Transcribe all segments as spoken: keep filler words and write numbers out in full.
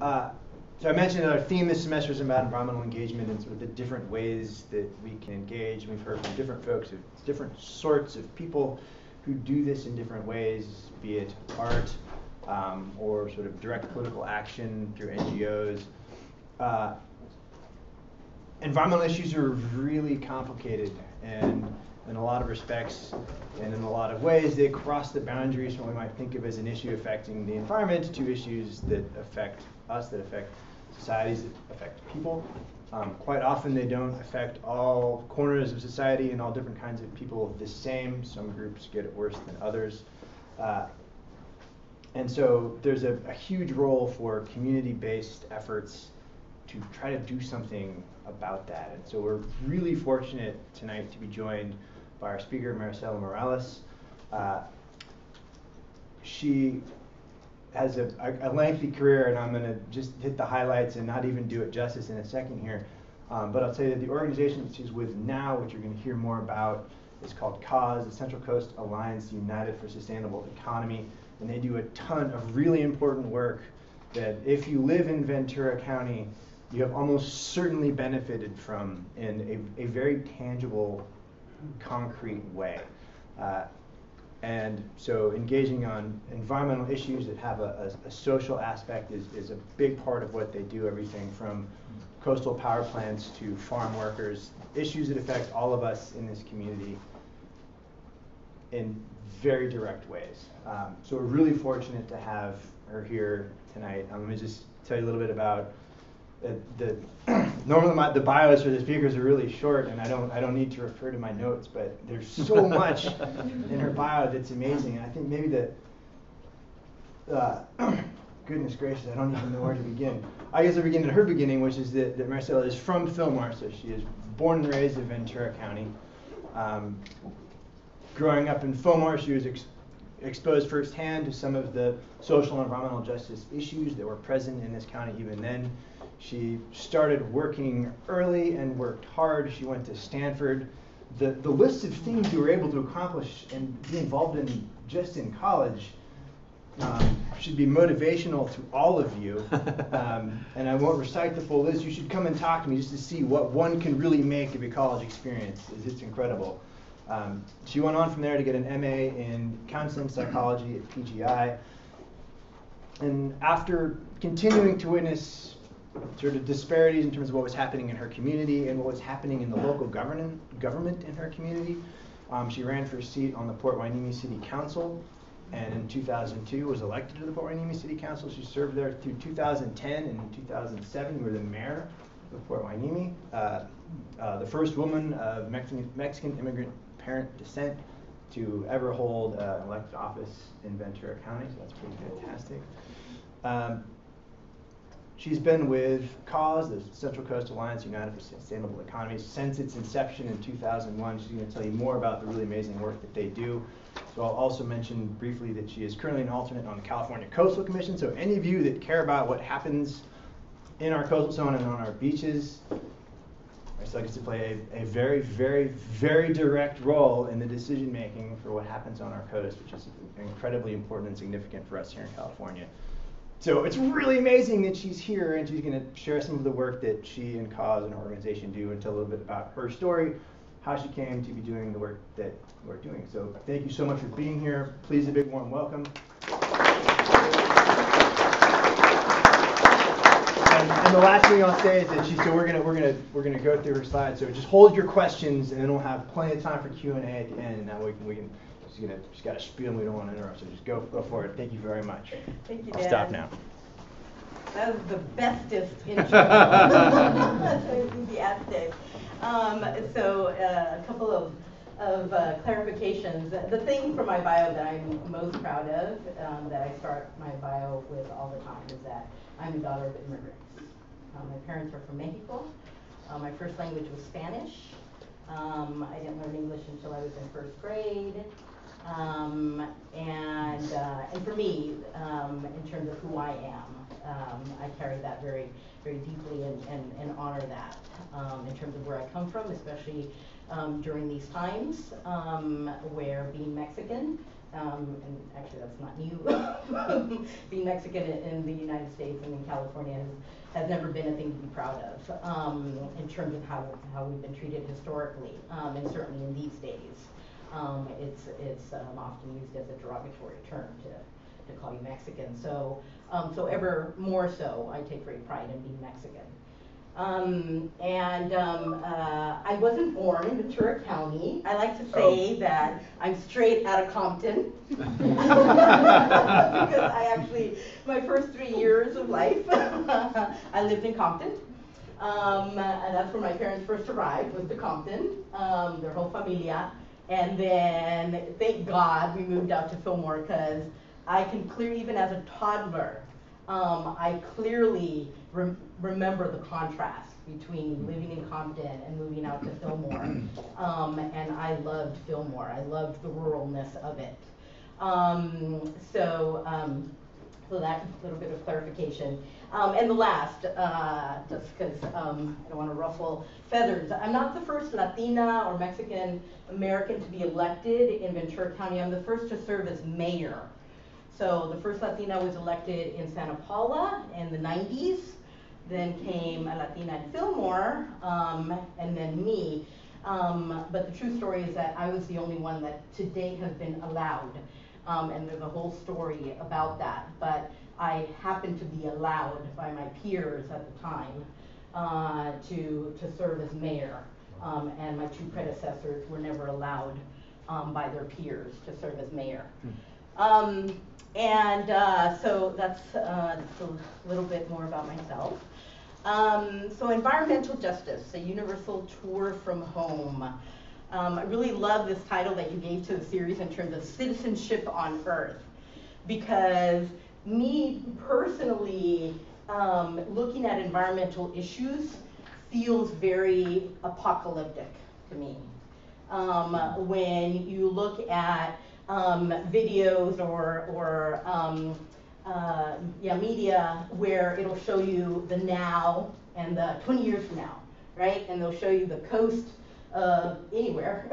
Uh, so I mentioned our theme this semester is about environmental engagement and sort of the different ways that we can engage. We've heard from different folks, of different sorts of people who do this in different ways, be it art um, or sort of direct political action through N G Os. Uh, environmental issues are really complicated, and in a lot of respects and in a lot of ways they cross the boundaries from what we might think of as an issue affecting the environment to issues that affect us, that affect societies, that affect people. Um, quite often they don't affect all corners of society and all different kinds of people the same. Some groups get it worse than others. Uh, and so there's a, a huge role for community-based efforts to try to do something about that. And so we're really fortunate tonight to be joined by our speaker, Maricela Morales. Uh, she has a, a, a lengthy career, and I'm gonna just hit the highlights and not even do it justice in a second here. Um, but I'll tell you that the organization that she's with now, which you're gonna hear more about, is called CAUSE, the Central Coast Alliance United for Sustainable Economy. And they do a ton of really important work that if you live in Ventura County, you have almost certainly benefited from in a, a very tangible, concrete way. Uh, and so engaging on environmental issues that have a, a, a social aspect is, is a big part of what they do, everything from coastal power plants to farm workers, issues that affect all of us in this community in very direct ways. Um, so we're really fortunate to have her here tonight. Um, let me just tell you a little bit about Uh, the, normally my, the bios for the speakers are really short, and I don't I don't need to refer to my notes, but there's so much in her bio that's amazing. And I think maybe the uh, goodness gracious, I don't even know where to begin. I guess I begin at her beginning, which is that, that Maricela is from Fillmore, so she is born and raised in Ventura County. Um, growing up in Fillmore, she was ex exposed firsthand to some of the social and environmental justice issues that were present in this county even then. She started working early and worked hard. She went to Stanford. The, the list of things you were able to accomplish and be involved in just in college um, should be motivational to all of you. Um, and I won't recite the full list. You should come and talk to me just to see what one can really make of your college experience. It's incredible. Um, she went on from there to get an M A in counseling psychology at P G I. And after continuing to witness sort of disparities in terms of what was happening in her community and what was happening in the local government government in her community, Um, she ran for a seat on the Port Hueneme City Council, and in two thousand two was elected to the Port Hueneme City Council. She served there through two thousand ten, and in two thousand seven you were the mayor of Port Hueneme, uh, uh, the first woman of Mexican, Mexican immigrant parent descent to ever hold an uh, elected office in Ventura County, so that's pretty fantastic. Um, She's been with CAUSE, the Central Coast Alliance United for Sustainable Economy, since its inception in two thousand one. She's going to tell you more about the really amazing work that they do. So I'll also mention briefly that she is currently an alternate on the California Coastal Commission. So any of you that care about what happens in our coastal zone and on our beaches, Maricela gets to play a, a very, very, very direct role in the decision making for what happens on our coast, which is incredibly important and significant for us here in California. So it's really amazing that she's here, and she's going to share some of the work that she and CAUSE and her organization do and tell a little bit about her story, how she came to be doing the work that we're doing. So thank you so much for being here. Please, a big warm welcome. And, and the last thing I'll say is that she, so we're going to we're going to we're going to go through her slides. So just hold your questions, and then we'll have plenty of time for Q and A at the end. And that way we can. We can She's gonna, she's got a spiel, and we don't want to interrupt, so just go, go for it. Thank you very much. Thank you, Dad. I'll stop now. That was the bestest intro. Enthusiastic. Um, so uh, a couple of, of uh, clarifications. The thing for my bio that I'm most proud of, um, that I start my bio with all the time, is that I'm the daughter of immigrants. Um, my parents are from Mexico. Uh, my first language was Spanish. Um, I didn't learn English until I was in first grade. Um, and, uh, and for me, um, in terms of who I am, um, I carry that very, very deeply and, and, and honor that um, in terms of where I come from, especially um, during these times um, where being Mexican um, and actually that's not new, being Mexican in the United States and in California has, has never been a thing to be proud of um, in terms of how, how we've been treated historically, um, and certainly in these days. Um, it's it's um, often used as a derogatory term to, to call you Mexican. So, um, so ever more so, I take great pride in being Mexican. Um, and um, uh, I wasn't born in Ventura County. I like to say oh. that I'm straight out of Compton. Because I actually, my first three years of life, I lived in Compton. Um, and that's where my parents first arrived, was to Compton, um, their whole familia. And then, thank God, we moved out to Fillmore, because I can clearly, even as a toddler, um, I clearly rem remember the contrast between living in Compton and moving out to Fillmore. Um, and I loved Fillmore. I loved the ruralness of it. Um, so, um, so that's a little bit of clarification. Um, and the last, uh, just because um, I don't want to ruffle feathers, I'm not the first Latina or Mexican American to be elected in Ventura County. I'm the first to serve as mayor. So the first Latina was elected in Santa Paula in the nineties. Then came a Latina in Fillmore, um, and then me. Um, but the true story is that I was the only one that to date has been allowed. Um, and there's a whole story about that. But I happened to be allowed by my peers at the time uh, to, to serve as mayor. Um, and my two predecessors were never allowed um, by their peers to serve as mayor. Um, and uh, so that's uh, a little bit more about myself. Um, so environmental justice, a universal tour from home. Um, I really love this title that you gave to the series in terms of citizenship on Earth, because me personally, um, looking at environmental issues feels very apocalyptic to me. Um, when you look at um, videos or, or um, uh, yeah, media where it'll show you the now and the twenty years from now, right? And they'll show you the coast of anywhere,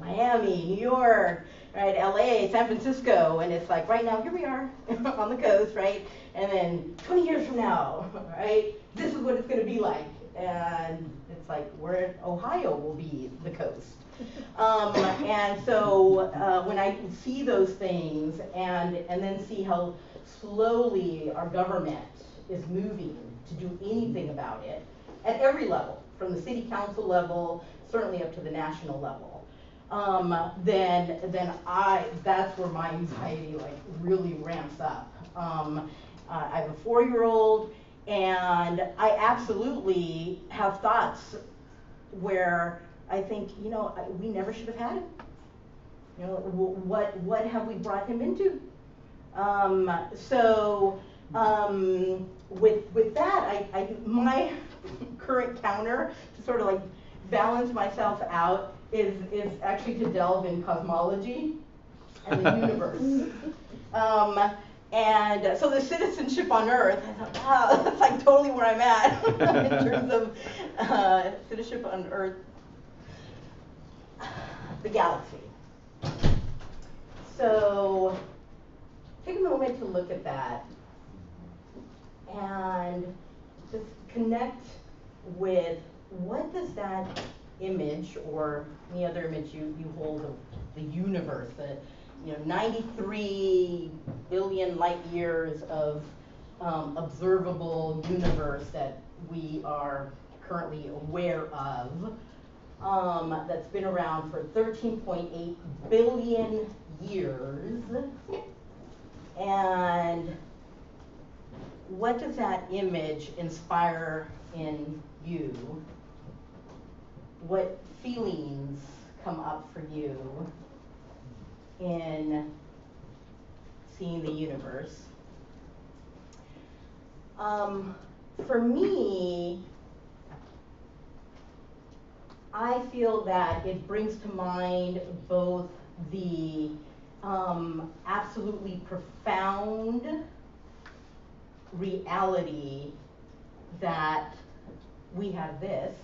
Miami, New York, right, L A, San Francisco, and it's like right now, here we are on the coast, right? And then twenty years from now, right, this is what it's gonna be like. And it's like where Ohio will be the coast. Um, and so uh, when I see those things and, and then see how slowly our government is moving to do anything about it at every level, from the city council level, certainly up to the national level, um, then then I that's where my anxiety like really ramps up. Um, uh, I have a four-year-old, and I absolutely have thoughts where I think, you know, I, we never should have had him. You know, what what have we brought him into? Um, so um, with with that, I, I my current counter to sort of like balance myself out is, is actually to delve in cosmology and the universe. Um, and so the citizenship on Earth, I thought, wow, that's like totally where I'm at in terms of uh, citizenship on Earth, the galaxy. So take a moment to look at that and just connect with what does that image or any other image you, you hold of the universe, the you know, ninety-three billion light years of um, observable universe that we are currently aware of, um, that's been around for thirteen point eight billion years. And what does that image inspire in you? What feelings come up for you in seeing the universe? Um, for me, I feel that it brings to mind both the um, absolutely profound reality that we have this,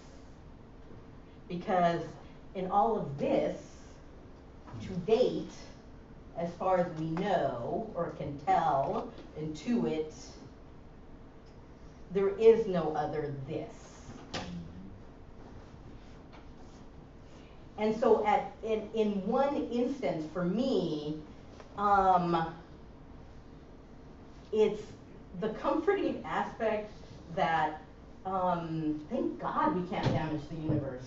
because in all of this, to date, as far as we know or can tell, intuit, there is no other this. And so at in, in one instance for me, um, it's the comforting aspect that um, thank God we can't damage the universe.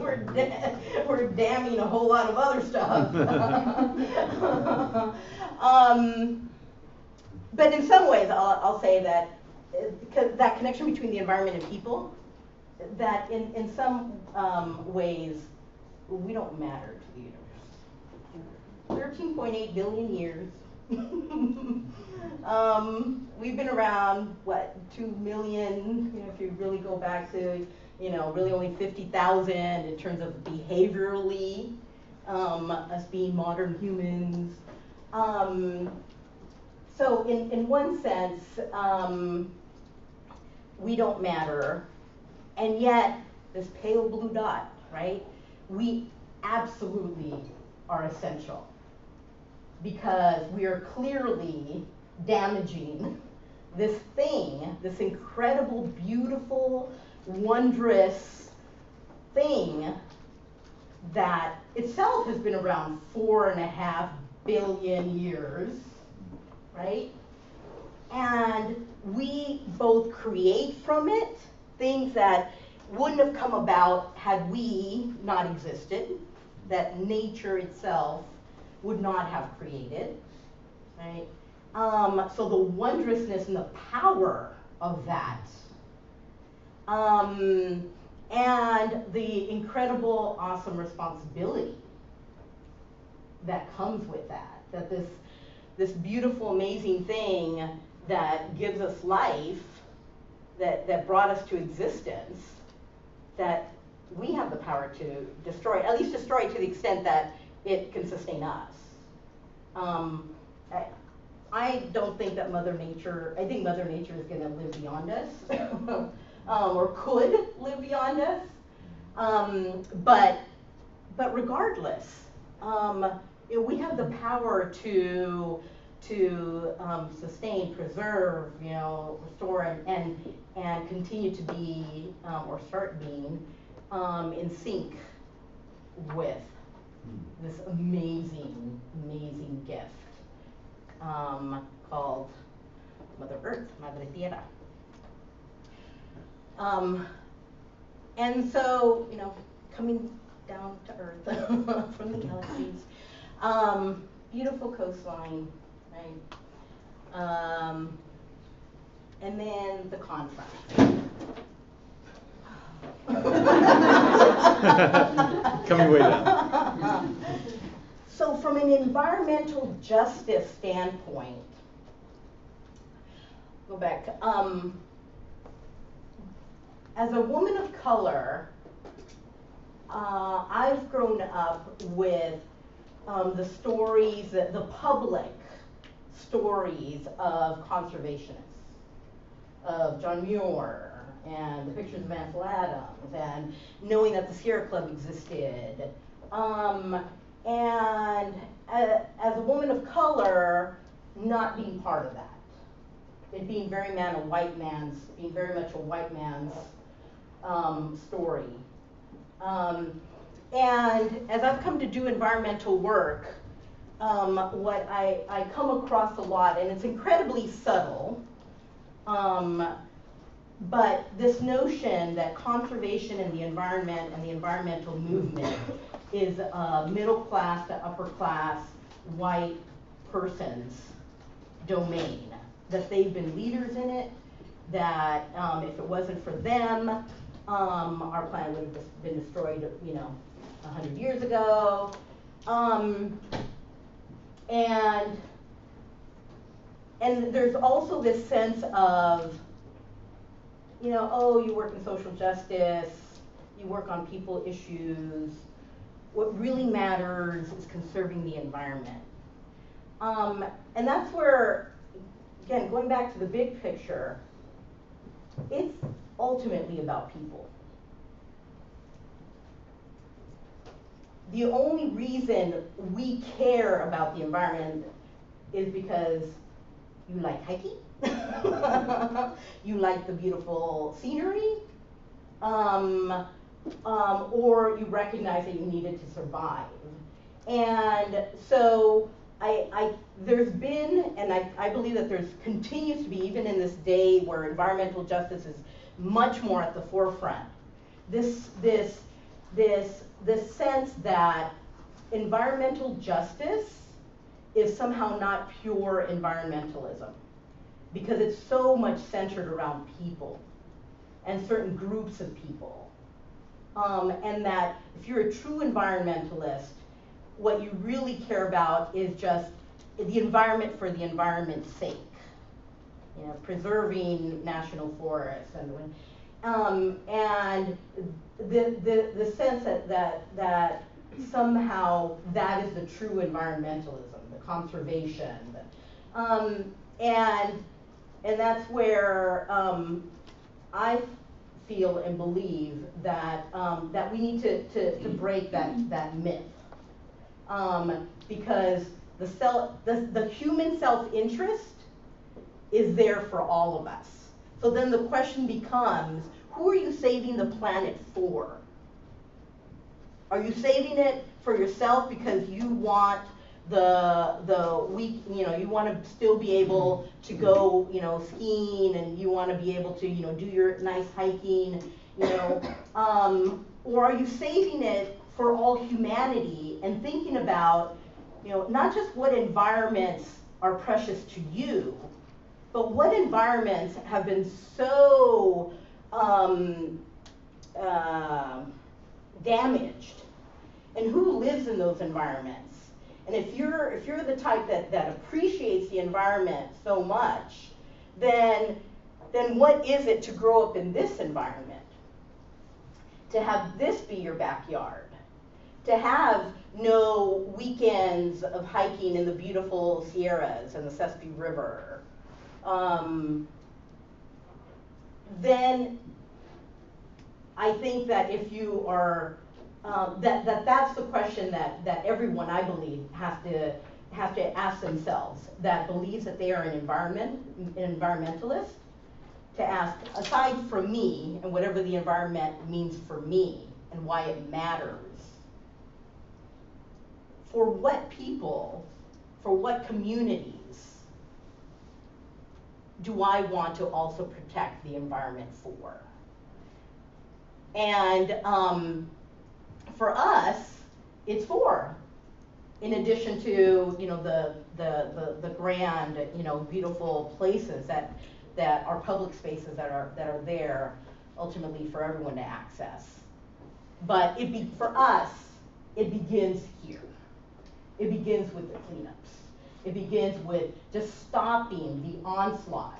we're, da we're damning a whole lot of other stuff. um, but in some ways, I'll, I'll say that uh, that connection between the environment and people, that in, in some um, ways, we don't matter to the universe. thirteen point eight billion years. um, we've been around, what, two million, you know, if you really go back to, you know, really only fifty thousand in terms of behaviorally, um, us being modern humans. Um, so in, in one sense, um, we don't matter, and yet this pale blue dot, right? We absolutely are essential, because we are clearly damaging this thing, this incredible, beautiful, wondrous thing that itself has been around four and a half billion years, right? And we both create from it things that wouldn't have come about had we not existed, that nature itself would not have created, right? Um, so the wondrousness and the power of that, um, and the incredible, awesome responsibility that comes with that, that this, this beautiful, amazing thing that gives us life, that, that brought us to existence, that we have the power to destroy, at least destroy to the extent that it can sustain us. Um, I, I don't think that Mother Nature, I think Mother Nature is going to live beyond us, um, or could live beyond us. Um, but, but regardless, um, it, we have the power to, to um, sustain, preserve, you know, restore, and, and, and continue to be, um, or start being, um, in sync with this amazing, amazing gift um, called Mother Earth, Madre Tierra. Um, and so, you know, coming down to Earth from the galaxies, um, beautiful coastline, right? Um, and then the contrast. Coming way down. So from an environmental justice standpoint, go back, um, as a woman of color, uh, I've grown up with um, the stories, the, the public stories of conservationists, of John Muir, and the pictures of Ansel Adams, and knowing that the Sierra Club existed. Um, and uh, as a woman of color, not being part of that. It being very man a white man's, being very much a white man's um, story. Um, and as I've come to do environmental work, um, what I, I come across a lot, and it's incredibly subtle, um, but this notion that conservation and the environment and the environmental movement is a middle class to upper class white person's domain, that they've been leaders in it, that um, if it wasn't for them, um, our planet would have been destroyed, you know, a hundred years ago. Um, and, and there's also this sense of, you know, oh, you work in social justice, you work on people issues, what really matters is conserving the environment. Um, and that's where, again, going back to the big picture, it's ultimately about people. the only reason we care about the environment is because you like hiking, you like the beautiful scenery, um, um, or you recognize that you needed to survive. And so I, I, there's been, and I, I believe that there's continues to be, even in this day where environmental justice is much more at the forefront, this, this, this, this sense that environmental justice is somehow not pure environmentalism, because it's so much centered around people and certain groups of people. Um, and that if you're a true environmentalist, what you really care about is just the environment for the environment's sake, you know, preserving national forests and um, and the the the sense that that that somehow that is the true environmentalism, the conservation, the, um, and and that's where um, I feel and believe that um, that we need to to, to break that that myth. Um, because the, self, the, the human self-interest is there for all of us. So then the question becomes, who are you saving the planet for? Are you saving it for yourself because you want the, the week, you know, you want to still be able to go, you know, skiing, and you want to be able to, you know, do your nice hiking, you know, um, or are you saving it for all humanity, and thinking about, you know, not just what environments are precious to you, but what environments have been so um, uh, damaged, and who lives in those environments? And if you're if you're the type that that appreciates the environment so much, then then what is it to grow up in this environment? To have this be your backyard? To have no weekends of hiking in the beautiful Sierras and the Sespe River, um, then I think that if you are, um, that, that that's the question that, that everyone, I believe, has to, have to ask themselves, that believes that they are an, environment, an environmentalist, to ask, aside from me and whatever the environment means for me and why it matters, for what people, for what communities do I want to also protect the environment for? And um, for us, it's for, in addition to, you know, the, the, the, the grand, you know, beautiful places that, that are public spaces that are, that are there ultimately for everyone to access. But it be, for us, it begins here. It begins with the cleanups. It begins with just stopping the onslaught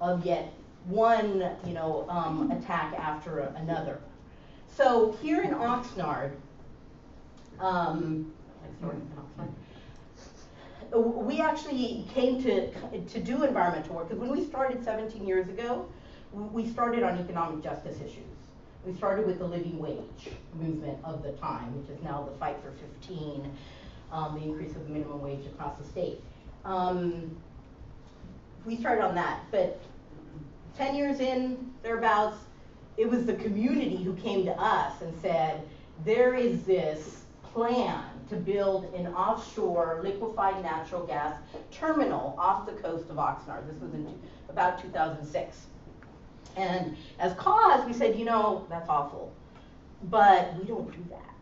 of yet one, you know, um, attack after another. So here in Oxnard, um, we actually came to to do environmental work, because when we started seventeen years ago, we started on economic justice issues. We started with the living wage movement of the time, which is now the Fight for fifteen, um, the increase of the minimum wage across the state. Um, we started on that, but ten years in, thereabouts, it was the community who came to us and said, there is this plan to build an offshore liquefied natural gas terminal off the coast of Oxnard. This was in about two thousand six. And as cause, we said, you know, that's awful, but we don't do that.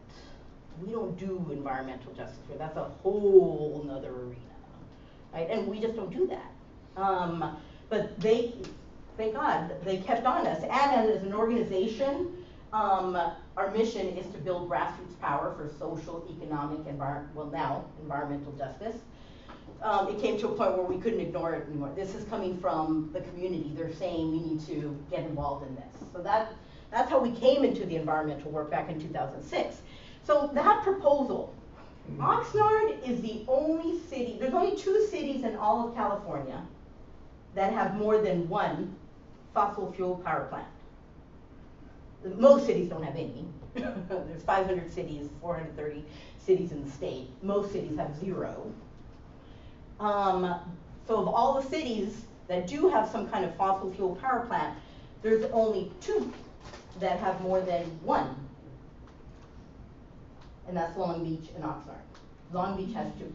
We don't do environmental justice here. That's a whole other arena, right? And we just don't do that. Um, but they, thank God, they kept on us. And as an organization, um, our mission is to build grassroots power for social, economic, envir- well now, environmental justice. Um, it came to a point where we couldn't ignore it anymore. This is coming from the community. They're saying we need to get involved in this. So that, that's how we came into the environmental work back in two thousand six. So that proposal, Oxnard is the only city, there's only two cities in all of California that have more than one fossil fuel power plant. most cities don't have any. There's five hundred cities, four hundred thirty cities in the state. Most cities have zero. Um, so of all the cities that do have some kind of fossil fuel power plant, there's only two that have more than one. And that's Long Beach and Oxnard. Long Beach has two.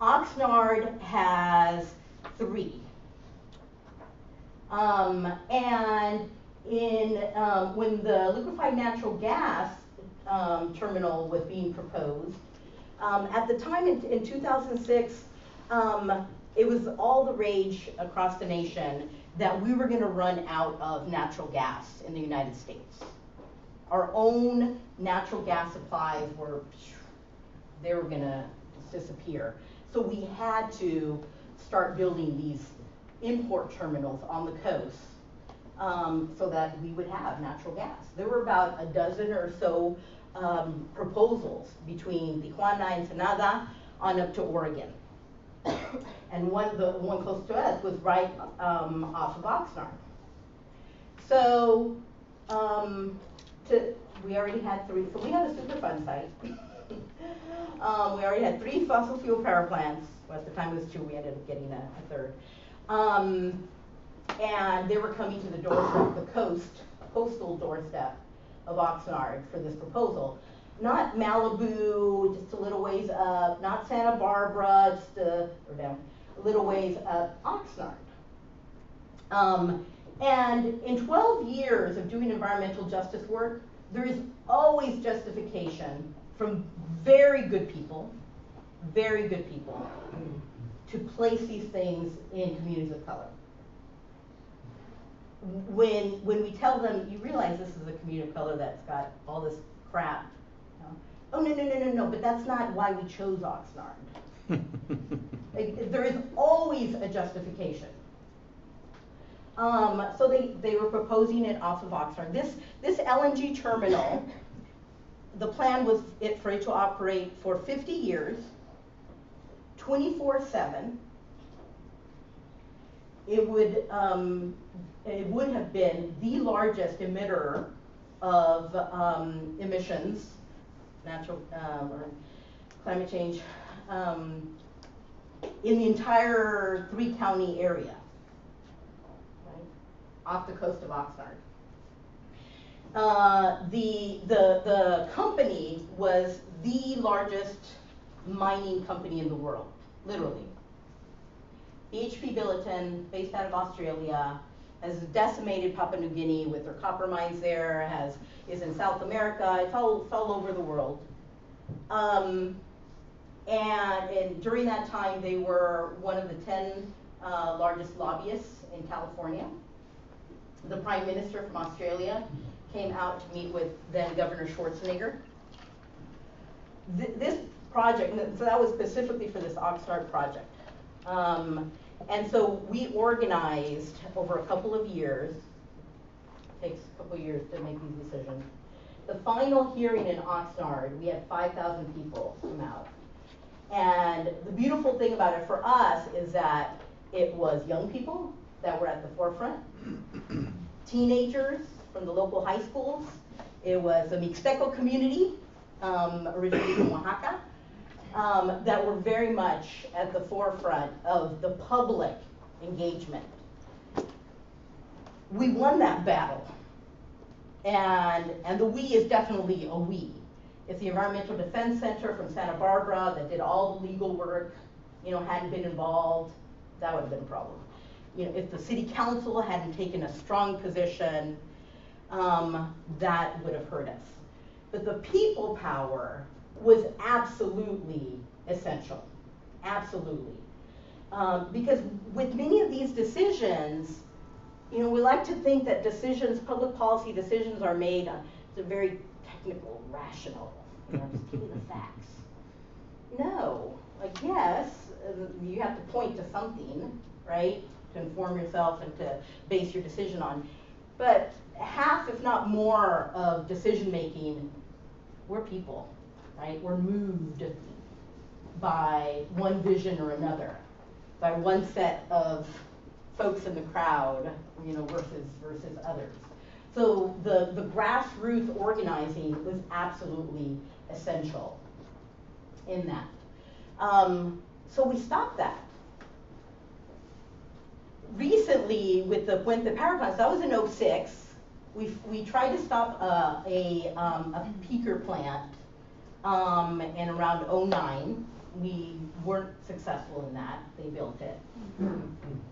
Oxnard has three. Um, and in um, when the liquefied natural gas um, terminal was being proposed, um, at the time in, in two thousand six, um, it was all the rage across the nation that we were going to run out of natural gas in the United States. Our own natural gas supplies were, they were going to disappear. So we had to start building these import terminals on the coast um, so that we would have natural gas. There were about a dozen or so um, proposals between Tijuana and Ensenada on up to Oregon. And one, the one close to us was right um, off of Oxnard. So um, to, we already had three, so we had a Superfund site. um, we already had three fossil fuel power plants. Well, at the time it was two, we ended up getting a, a third. Um, and they were coming to the doorstep, the coast, coastal doorstep of Oxnard for this proposal. Not Malibu, just a little ways up, not Santa Barbara, just a, or down, a little ways up, Oxnard. Um, and in twelve years of doing environmental justice work, there is always justification from very good people, very good people, to place these things in communities of color. When, when we tell them, you realize this is a community of color that's got all this crap. You know? Oh, no, no, no, no, no, but that's not why we chose Oxnard. Like, there is always a justification. Um, so they, they were proposing it off of Oxnard. This, this L N G terminal, the plan was it, for it to operate for fifty years, twenty-four seven. It would um, it would have been the largest emitter of um, emissions, natural uh, or climate change, um, in the entire three county area, right, off the coast of Oxnard. Uh, the the the company was the largest mining company in the world, literally. B H P Billiton, based out of Australia, has decimated Papua New Guinea with their copper mines there, has, is in South America, it's all, it's all over the world. Um, and, and during that time, they were one of the ten uh, largest lobbyists in California. The Prime Minister from Australia came out to meet with then Governor Schwarzenegger. Th this project, so that was specifically for this Oxnard project. Um, and so we organized over a couple of years, it takes a couple of years to make these decisions. The final hearing in Oxnard, we had five thousand people come out. And the beautiful thing about it for us is that it was young people that were at the forefront, teenagers from the local high schools, it was a Mixteco community, um, originally from Oaxaca. Um, that were very much at the forefront of the public engagement. We won that battle. And, and the we is definitely a we. It's the Environmental Defense Center from Santa Barbara that did all the legal work, you know, hadn't been involved, that would have been a problem. You know, if the city council hadn't taken a strong position, um, that would have hurt us. But the people power was absolutely essential, absolutely. Um, because with many of these decisions, you know, we like to think that decisions, public policy decisions are made on, it's a very technical, rational, you know, just give me the facts. No, like yes, you have to point to something, right, to inform yourself and to base your decision on. But half, if not more, of decision making, we're people. Right? We're moved by one vision or another, by one set of folks in the crowd, you know, versus versus others. So the, the grassroots organizing was absolutely essential in that. Um, so we stopped that. Recently, with the Puente Powerplant, that was in oh six, we, we tried to stop a, a, um, a peaker plant, um, and around oh nine, we weren't successful in that. They built it.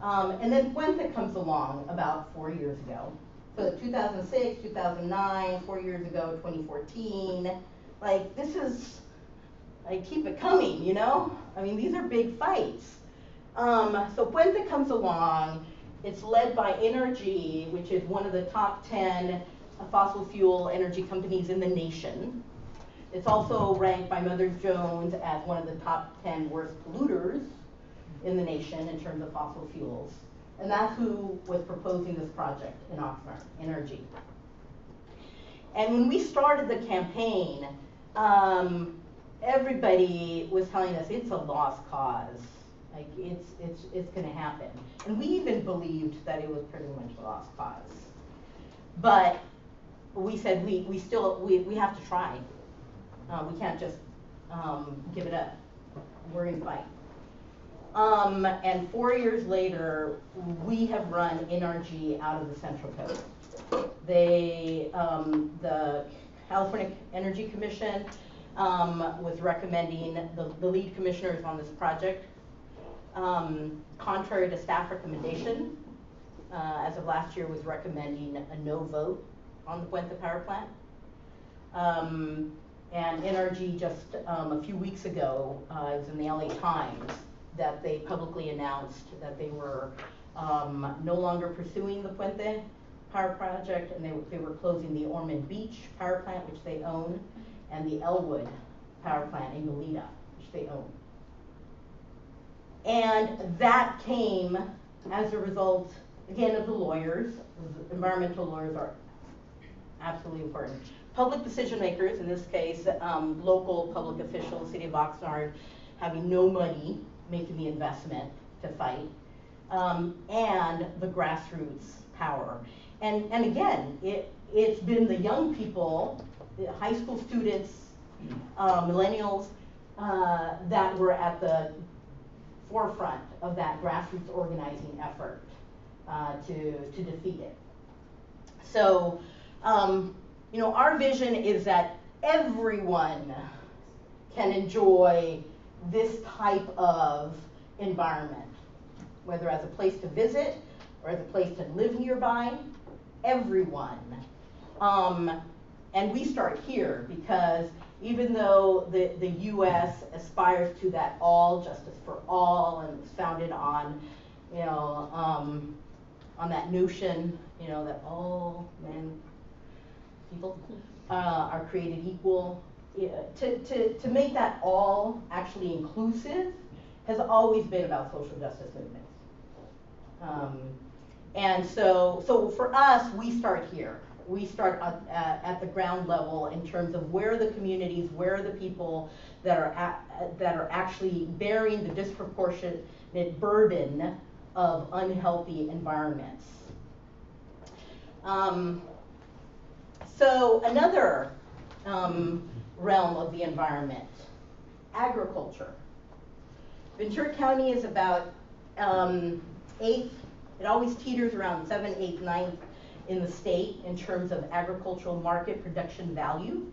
Um, and then Puente comes along about four years ago. So two thousand six, two thousand nine, four years ago, twenty fourteen. Like, this is, like, keep it coming, you know? I mean, these are big fights. Um, so Puente comes along. It's led by N R G, which is one of the top ten fossil fuel energy companies in the nation. It's also ranked by Mother Jones as one of the top ten worst polluters in the nation in terms of fossil fuels. And that's who was proposing this project in Oxnard, N R G. And when we started the campaign, um, everybody was telling us it's a lost cause. Like, it's, it's, it's going to happen. And we even believed that it was pretty much a lost cause. But we said we, we still, we, we have to try. Uh, we can't just um, give it up. We're going to fight. Um, and four years later, we have run N R G out of the Central Coast. They, um, the California Energy Commission um, was recommending the, the lead commissioners on this project. Um, contrary to staff recommendation, uh, as of last year, was recommending a no vote on the Puente Power Plant. Um, and N R G just um, a few weeks ago, uh, it was in the L A Times, that they publicly announced that they were um, no longer pursuing the Puente Power Project, and they, they were closing the Ormond Beach Power Plant, which they own, and the Elwood Power Plant in Goleta, which they own. And that came as a result, again, of the lawyers. Environmental lawyers are absolutely important. Public decision makers, in this case, um, local public officials, city of Oxnard, having no money, making the investment to fight, um, and the grassroots power. And, and again, it, it's been the young people, the high school students, uh, millennials, uh, that were at the forefront of that grassroots organizing effort uh, to, to defeat it. So, um, you know, our vision is that everyone can enjoy this type of environment, whether as a place to visit or as a place to live nearby, everyone. Um, and we start here because even though the, the U S aspires to that all, justice for all, and was founded on, you know, um, on that notion, you know, that all men, people uh, are created equal, yeah, to, to, to make that all actually inclusive has always been about social justice movements. Um, and so, so for us, we start here. We start at, at, at the ground level in terms of where are the communities, where are the people that are, at, that are actually bearing the disproportionate burden of unhealthy environments. Um, so another um, realm of the environment, agriculture. Ventura County is about um, eighth, it always teeters around seven, eight, ninth in the state in terms of agricultural market production value.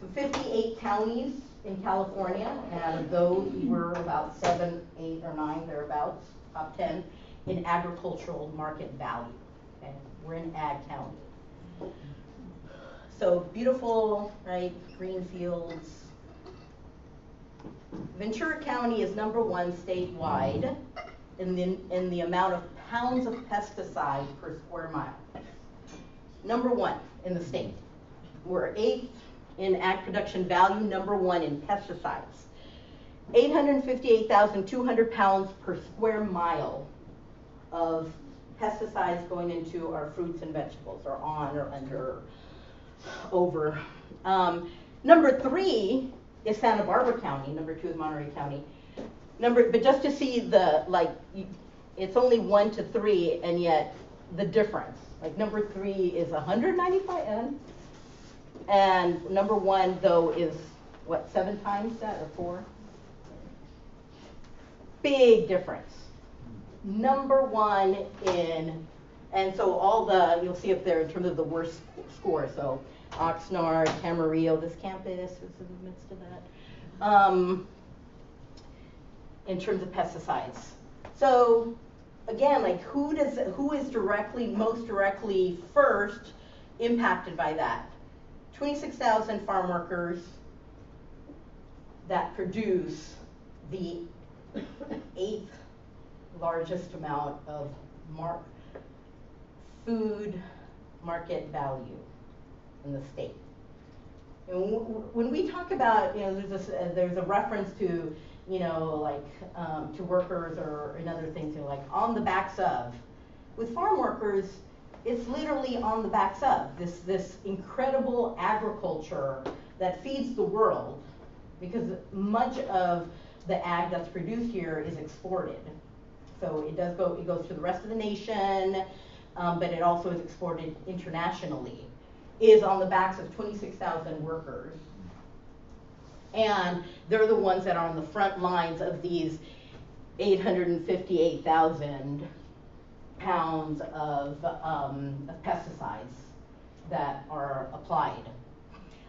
So fifty-eight counties in California, and out of those we were about seven, eight, or nine, thereabouts, top ten, in agricultural market value. Okay? We're in Ag County. So beautiful, right, green fields. Ventura County is number one statewide in the, in the amount of pounds of pesticide per square mile. Number one in the state. We're eighth in ag production value, number one in pesticides. eight hundred fifty-eight thousand two hundred pounds per square mile of pesticides going into our fruits and vegetables, or on or under. Over. Um, number three is Santa Barbara County. Number two is Monterey County. Number, but just to see the, like, it's only one to three, and yet the difference. Like number three is one hundred ninety-five N, and number one though is what, seven times that or four? Big difference. Number one in, and so all the, you'll see up there in terms of the worst score. So Oxnard, Camarillo, this campus is in the midst of that. Um, in terms of pesticides. So again, like who does, who is directly, most directly first impacted by that? twenty-six thousand farm workers that produce the eighth largest amount of mar food market value in the state. And when we talk about, you know, there's this, uh, there's a reference to, you know, like um, to workers or and other things, you know, like on the backs of. With farm workers, it's literally on the backs of this this incredible agriculture that feeds the world, because much of the ag that's produced here is exported. So it does go, it goes to the rest of the nation, um, but it also is exported internationally. It is on the backs of twenty-six thousand workers. And they're the ones that are on the front lines of these eight hundred fifty-eight thousand pounds of, um, of pesticides that are applied.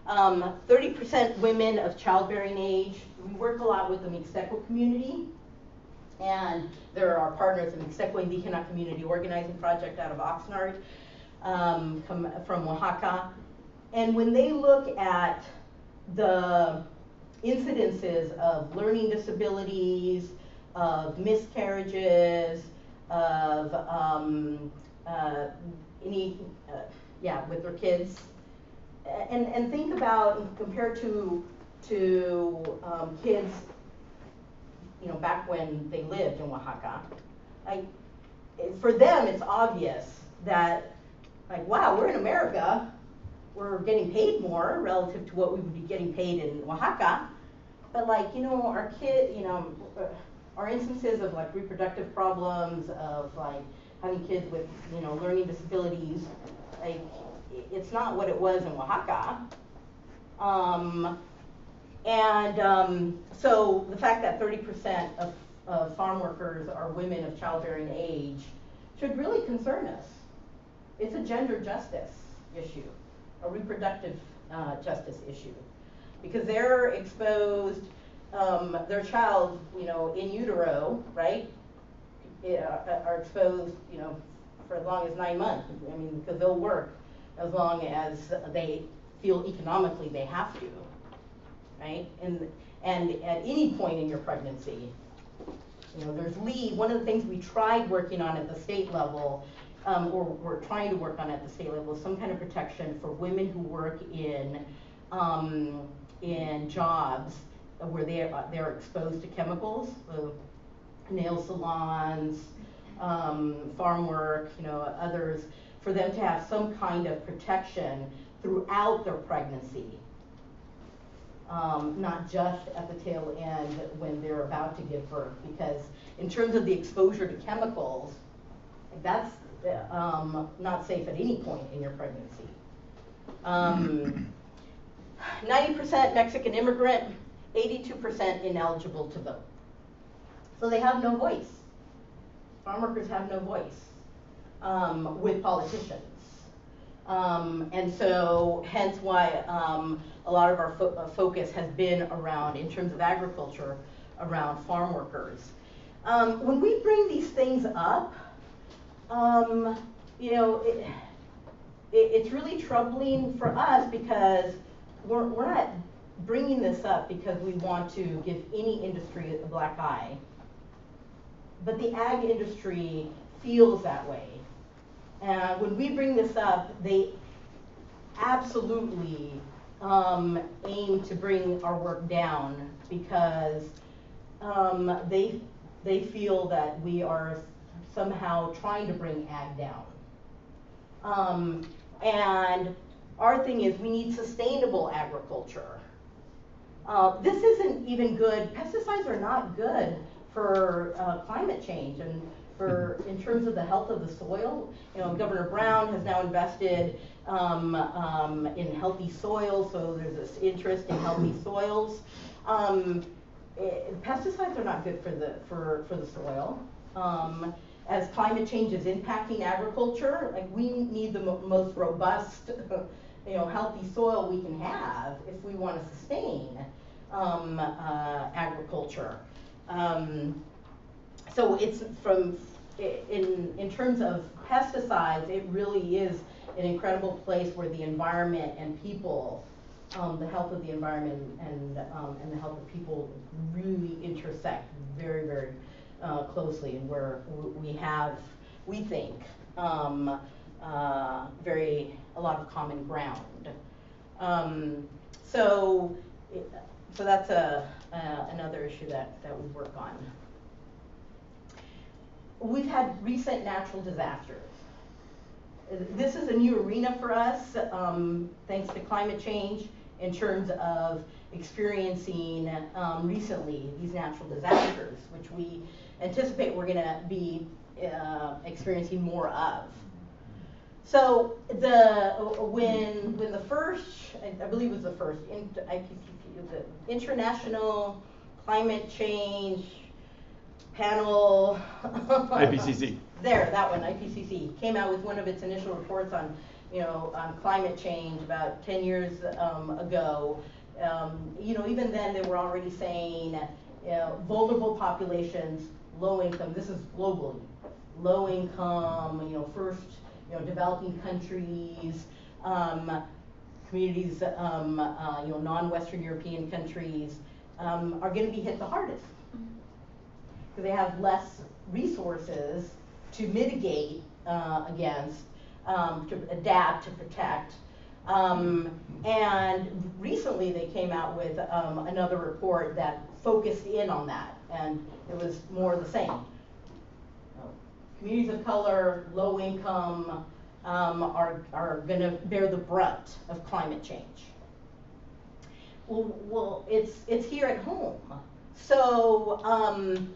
Um, thirty percent women of childbearing age. We work a lot with the Mixteco community, and they're our partners in Mixteco and Indígena Community Organizing Project out of Oxnard, um, come from Oaxaca. And when they look at the incidences of learning disabilities, of miscarriages, of um, uh, any, uh, yeah, with their kids, and, and think about, compared to, to um, kids, you know, back when they lived in Oaxaca, like, for them it's obvious that, like, wow, we're in America, we're getting paid more relative to what we would be getting paid in Oaxaca, but like, you know, our kid, you know, our instances of like reproductive problems, of like having kids with, you know, learning disabilities, like, it's not what it was in Oaxaca. Um, and um, so the fact that thirty percent of, of farm workers are women of childbearing age should really concern us. It's a gender justice issue, a reproductive uh, justice issue, because they're exposed, um, their child, you know, in utero, right, are exposed, you know, for as long as nine months. I mean, because they'll work as long as they feel economically they have to, right? And and at any point in your pregnancy, you know, there's leave. One of the things we tried working on at the state level, um, or we're trying to work on at the state level, is some kind of protection for women who work in um, in jobs where they are, they're exposed to chemicals, so nail salons, um, farm work, you know, others, for them to have some kind of protection throughout their pregnancy, um, not just at the tail end when they're about to give birth. Because in terms of the exposure to chemicals, that's um, not safe at any point in your pregnancy. Um, ninety percent Mexican immigrant, eighty-two percent ineligible to vote. So they have no voice. Farm workers have no voice. Um, with politicians, um, and so hence why um, a lot of our fo uh, focus has been around, in terms of agriculture, around farm workers. Um, when we bring these things up, um, you know, it, it, it's really troubling for us, because we're, we're not bringing this up because we want to give any industry a black eye, but the ag industry feels that way. And when we bring this up, they absolutely um, aim to bring our work down, because um, they, they feel that we are somehow trying to bring ag down. Um, and our thing is, we need sustainable agriculture. Uh, this isn't even good. Pesticides are not good for uh, climate change and for in terms of the health of the soil. You know, Governor Brown has now invested um, um, in healthy soil, so there's this interest in healthy soils. Um, it, pesticides are not good for the for for the soil. Um, as climate change is impacting agriculture, like we need the mo most robust, you know, healthy soil we can have if we want to sustain um, uh, agriculture. Um, so it's from in in terms of pesticides, it really is an incredible place where the environment and people, um, the health of the environment and um, and the health of people really intersect very very uh, closely, and where we have we think um, uh, very a lot of common ground. Um, so it, so that's a Uh, another issue that, that we work on. We've had recent natural disasters. This is a new arena for us, um, thanks to climate change, in terms of experiencing um, recently these natural disasters, which we anticipate we're going to be uh, experiencing more of. So the when when the first, I, I believe it was the first, in, I P C C, the International Climate Change Panel, I P C C. There, that one, I P C C came out with one of its initial reports on, you know, on climate change about ten years um, ago. Um, you know, even then they were already saying you know, vulnerable populations, low income. This is globally, low income. You know, first. You know, developing countries, um, communities, um, uh, you know, non-Western European countries um, are going to be hit the hardest because they have less resources to mitigate uh, against, um, to adapt, to protect. Um, and recently, they came out with um, another report that focused in on that, and it was more the same. Communities of color, low income, um, are, are going to bear the brunt of climate change. Well, well it's, it's here at home. So um,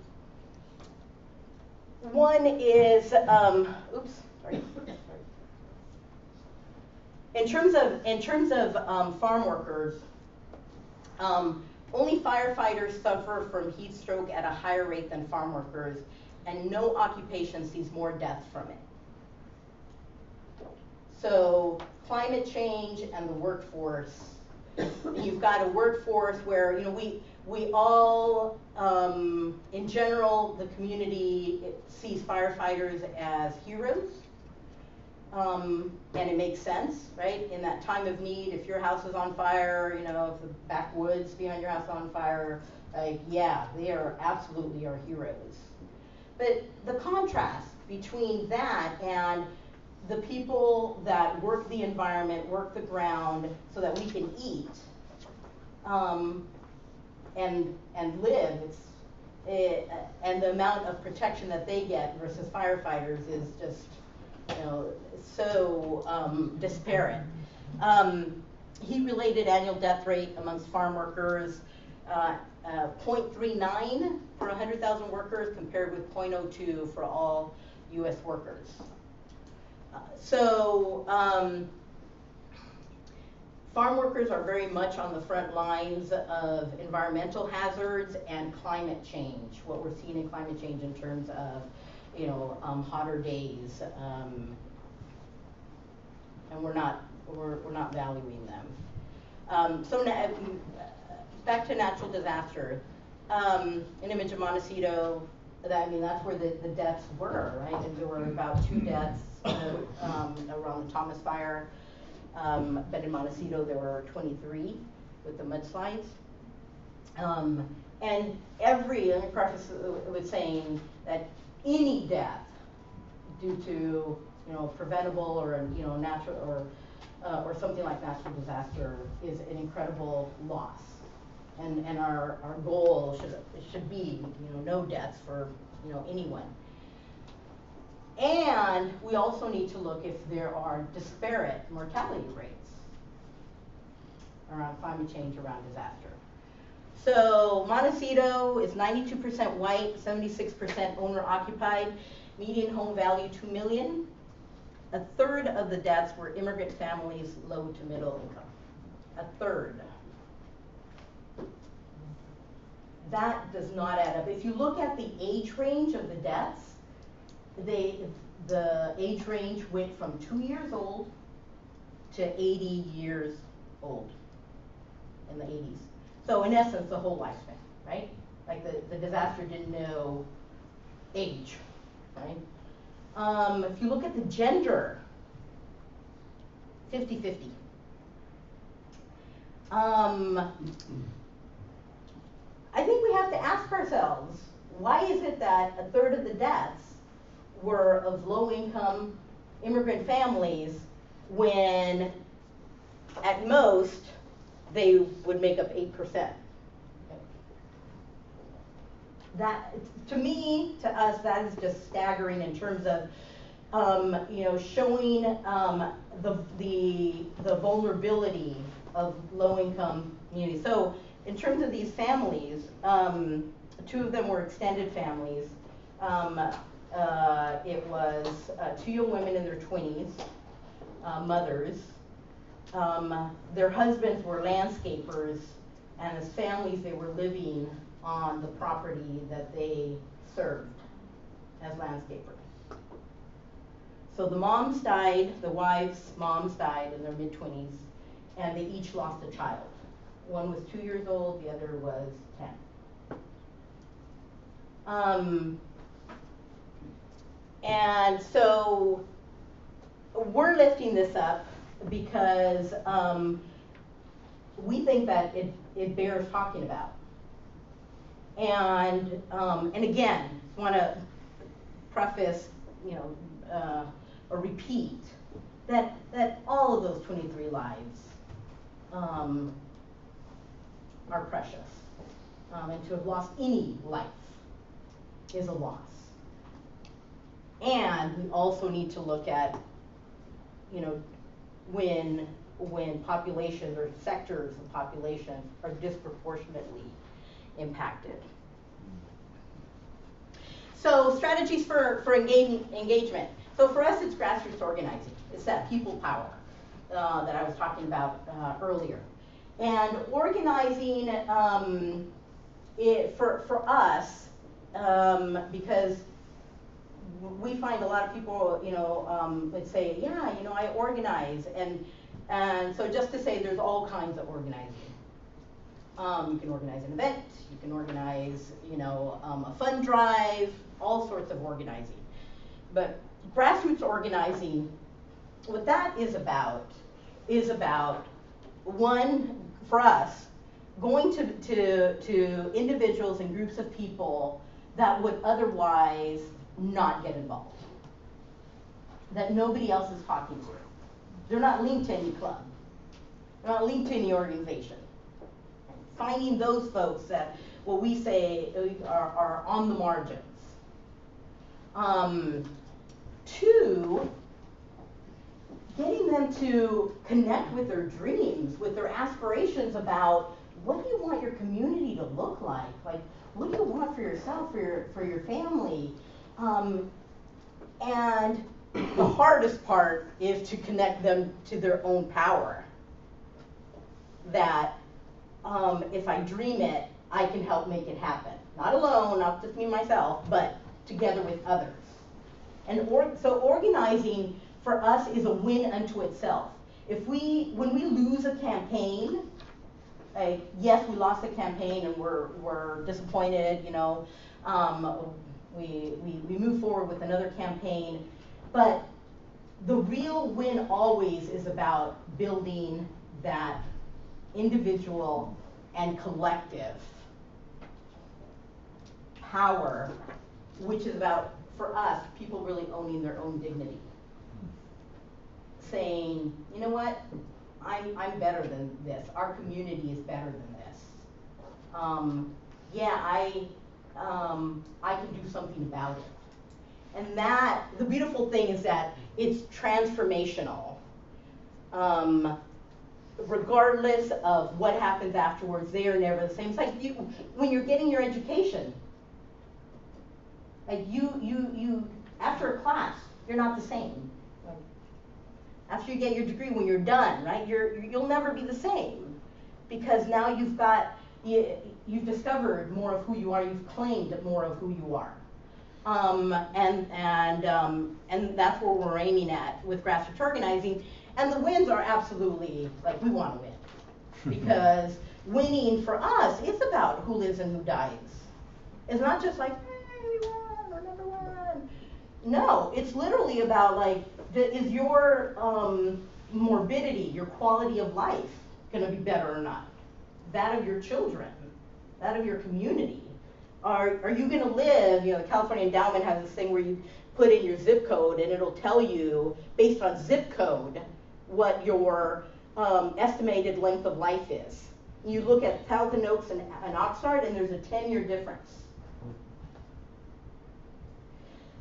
one is, um, oops, sorry. In terms of, in terms of um, farm workers, um, only firefighters suffer from heat stroke at a higher rate than farm workers, and no occupation sees more deaths from it. So climate change and the workforce. You've got a workforce where, you know, we, we all, um, in general, the community sees firefighters as heroes. Um, and it makes sense, right? In that time of need, if your house is on fire, you know, if the backwoods behind your house is on fire, like, yeah, they are absolutely our heroes. But the contrast between that and the people that work the environment, work the ground so that we can eat um, and, and live, it's, it, and the amount of protection that they get versus firefighters is just, you know, so um, disparate. Um, heat-related annual death rate amongst farm workers, uh, Uh, zero point three nine for one hundred thousand workers compared with zero point zero two for all U S workers. Uh, so um, farm workers are very much on the front lines of environmental hazards and climate change, what we're seeing in climate change in terms of, you know, um, hotter days, um, and we're not, we're, we're not valuing them. Um, so now, back to natural disaster, um, an image of Montecito, that, I mean, that's where the, the deaths were, right? And there were about two deaths um, around the Thomas Fire, um, but in Montecito there were twenty-three with the mudslides. Um, and every, let me preface it with saying that any death due to, you know, preventable or, you know, natural or, uh, or something like natural disaster is an incredible loss. And, and our, our goal should, should be, you know, no deaths for, you know, anyone. And we also need to look if there are disparate mortality rates around climate change, around disaster. So Montecito is ninety-two percent white, seventy-six percent owner-occupied, Median home value, two million dollars. A third of the deaths were immigrant families, low to middle income. A third. That does not add up. If you look at the age range of the deaths, they, the age range went from two years old to eighty years old in the eighties. So in essence, the whole lifespan, right? Like the, the disaster didn't know age, right? Um, if you look at the gender, fifty fifty. Um, I think we have to ask ourselves, why is it that a third of the deaths were of low-income immigrant families when at most they would make up eight percent? That, to me, to us, that is just staggering in terms of, um, you know, showing um, the, the, the vulnerability of low-income communities. So in terms of these families, um, two of them were extended families. Um, uh, it was uh, two young women in their twenties, uh, mothers. Um, their husbands were landscapers, and as families, they were living on the property that they served as landscapers. So the moms died, the wives' moms died in their mid twenties, and they each lost a child. One was two years old, the other was ten. Um, and so we're lifting this up because um, we think that it, it bears talking about. And um, and again, want to preface, you know, uh, or repeat that that all of those twenty-three lives um, are precious, um, and to have lost any life is a loss. And we also need to look at, you know, when when populations or sectors of populations are disproportionately impacted. So strategies for, for engage, engagement. So for us, it's grassroots organizing. It's that people power uh, that I was talking about uh, earlier. And organizing um, it, for, for us, um, because we find a lot of people, you know, um, would say, yeah, you know, I organize. And, and so just to say there's all kinds of organizing. Um, you can organize an event, you can organize, you know, um, a fund drive, all sorts of organizing. But grassroots organizing, what that is about, is about, one, for us, going to, to, to individuals and groups of people that would otherwise not get involved, that nobody else is talking to. They're not linked to any club. They're not linked to any organization. Finding those folks that, what we say, are, are on the margins. Um, two, getting them to connect with their dreams, with their aspirations about what do you want your community to look like? Like, what do you want for yourself, for your, for your family? Um, and the hardest part is to connect them to their own power. That Um, if I dream it, I can help make it happen. Not alone, not just me, myself, but together with others. And or, so organizing for us is a win unto itself. If we, when we lose a campaign, like, yes, we lost a campaign and we're, we're disappointed, you know, um, we, we, we move forward with another campaign, but the real win always is about building that individual and collective power, which is about, for us, people really owning their own dignity. Saying, you know what, I'm, I'm better than this. Our community is better than this. Um, yeah, I, um, I can do something about it. And that, the beautiful thing is that it's transformational. Um, regardless of what happens afterwards, they are never the same. It's like you, when you're getting your education, like you, you, you, After a class, you're not the same. After you get your degree, when you're done, right, you're, you'll never be the same, because now you've got, you, you've discovered more of who you are, you've claimed more of who you are. Um, and, and, um, and that's what we're aiming at with grassroots organizing. And the wins are absolutely, like, we want to win. Because winning for us, it's about who lives and who dies. It's not just like, hey, we won, or never won. No, it's literally about, like, the, is your um, morbidity, your quality of life going to be better or not? That of your children, that of your community. Are, are you going to live, you know, the California Endowment has this thing where you put in your zip code and it'll tell you, based on zip code, what your um, estimated length of life is. You look at Thousand Oaks and, and Oxnard, and there's a ten-year difference.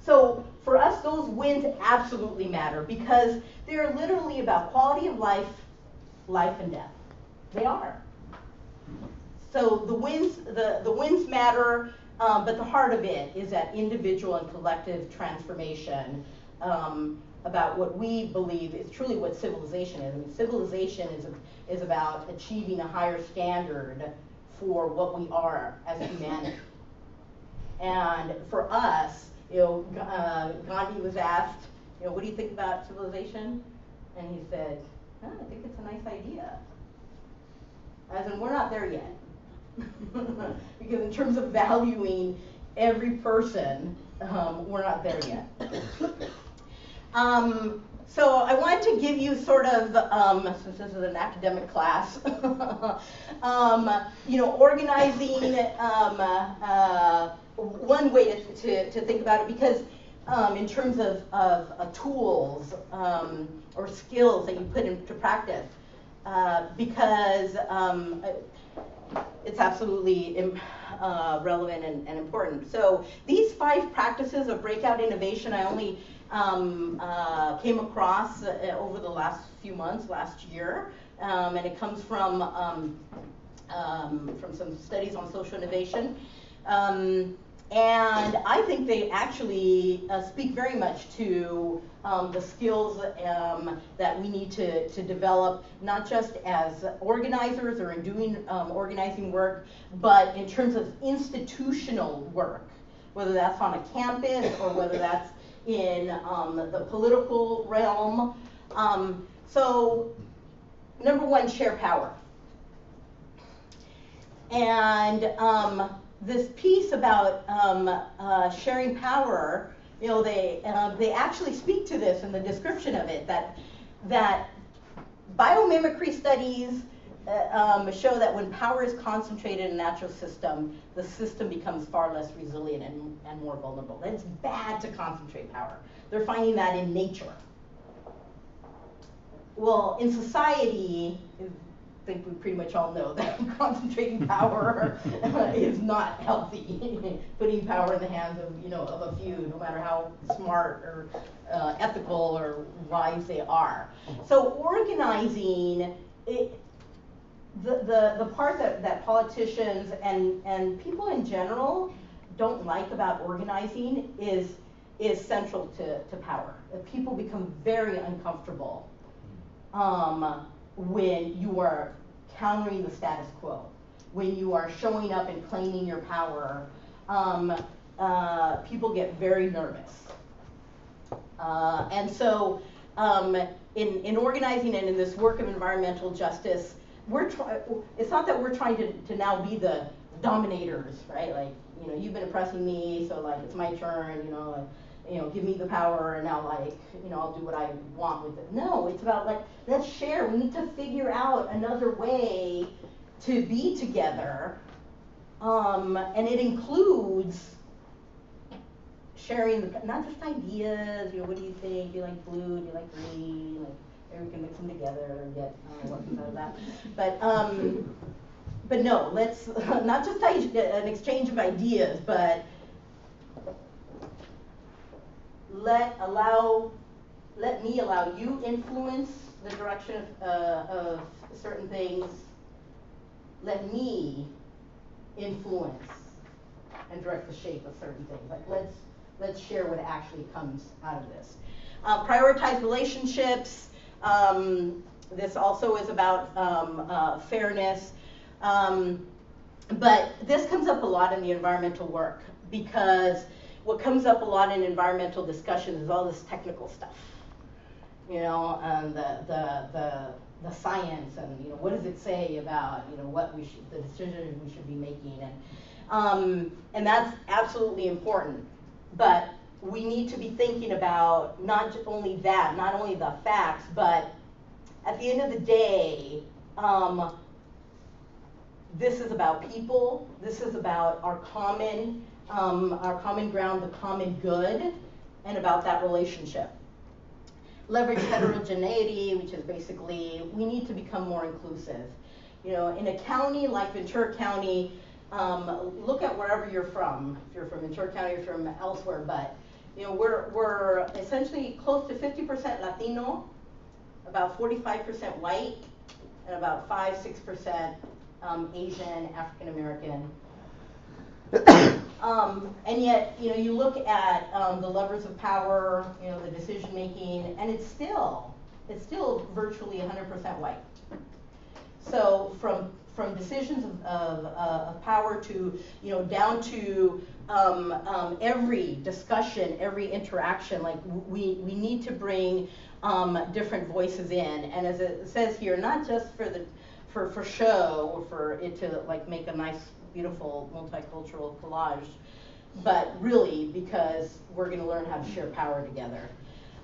So for us, those wins absolutely matter, because they're literally about quality of life, life and death. They are. So the wins, the, the wins matter, um, but the heart of it is that individual and collective transformation um, about what we believe is truly what civilization is. I mean, civilization is, is about achieving a higher standard for what we are as humanity. And for us, you know, uh, Gandhi was asked, you know, what do you think about civilization? And he said, oh, I think it's a nice idea. As in, we're not there yet. Because in terms of valuing every person, um, we're not there yet. um, so I wanted to give you sort of, um, since this is an academic class, um, you know, organizing um, uh, one way to, to, to think about it, because um, in terms of, of uh, tools um, or skills that you put into practice, uh, because um, it's absolutely uh, relevant and, and important. So these five practices of breakout innovation I only um, uh, came across uh, over the last few months, last year, um, and it comes from um, um, from some studies on social innovation. Um, and I think they actually uh, speak very much to um, the skills um, that we need to, to develop, not just as organizers or in doing um, organizing work, but in terms of institutional work, whether that's on a campus or whether that's in um, the, the political realm. Um, so number one, share power. And um, this piece about um, uh, sharing power, you know, they uh, they actually speak to this in the description of it, that that biomimicry studies uh, um, show that when power is concentrated in a natural system, the system becomes far less resilient and, and more vulnerable. It's bad to concentrate power. They're finding that in nature. Well, in society, I think we pretty much all know that concentrating power is not healthy. Putting power in the hands of, you know, of a few, no matter how smart or uh, ethical or wise they are. So organizing, it, the, the, the part that, that politicians and, and people in general don't like about organizing is, is central to, to power. People become very uncomfortable um, when you are countering the status quo, when you are showing up and claiming your power, um, uh, people get very nervous. Uh, and so um, in, in organizing and in this work of environmental justice, we're try it's not that we're trying to, to now be the dominators, right? Like, you know, you've been oppressing me, so like it's my turn, you know, like, you know, give me the power, and now, like, you know, I'll do what I want with it. No, it's about, like, let's share. We need to figure out another way to be together, um, and it includes sharing, the, not just ideas, you know, what do you think? Do you like blue? Do you like green? Like, we can mix them together and get uh, what comes out of that. But, um, but no, let's, not just an exchange of ideas, but Let allow, let me allow you influence the direction of, uh, of certain things. Let me influence and direct the shape of certain things. Like let's let's share what actually comes out of this. Uh, prioritize relationships. Um, this also is about um, uh, fairness. Um, but this comes up a lot in the environmental work, because what comes up a lot in environmental discussions is all this technical stuff. You know, um, the, the, the, the science, and you know, what does it say about, you know, what we should, the decisions we should be making, and um, and that's absolutely important. But we need to be thinking about not only that, not only the facts, but at the end of the day, um, this is about people. This is about our common, um, our common ground, the common good, and about that relationship. Leverage heterogeneity, which is basically, we need to become more inclusive. You know, in a county like Ventura County, um, look at wherever you're from. If you're from Ventura County, you're from elsewhere, but you know, we're, we're essentially close to fifty percent Latino, about forty-five percent white, and about five, six percent um, Asian, African American. Um, and yet, you know, you look at um, the levers of power, you know, the decision making, and it's still, it's still virtually one hundred percent white. So from from decisions of, of, uh, of power to, you know, down to um, um, every discussion, every interaction, like we we need to bring um, different voices in. And as it says here, not just for the for for show or for it to like make a nice, beautiful multicultural collage, but really because we're going to learn how to share power together.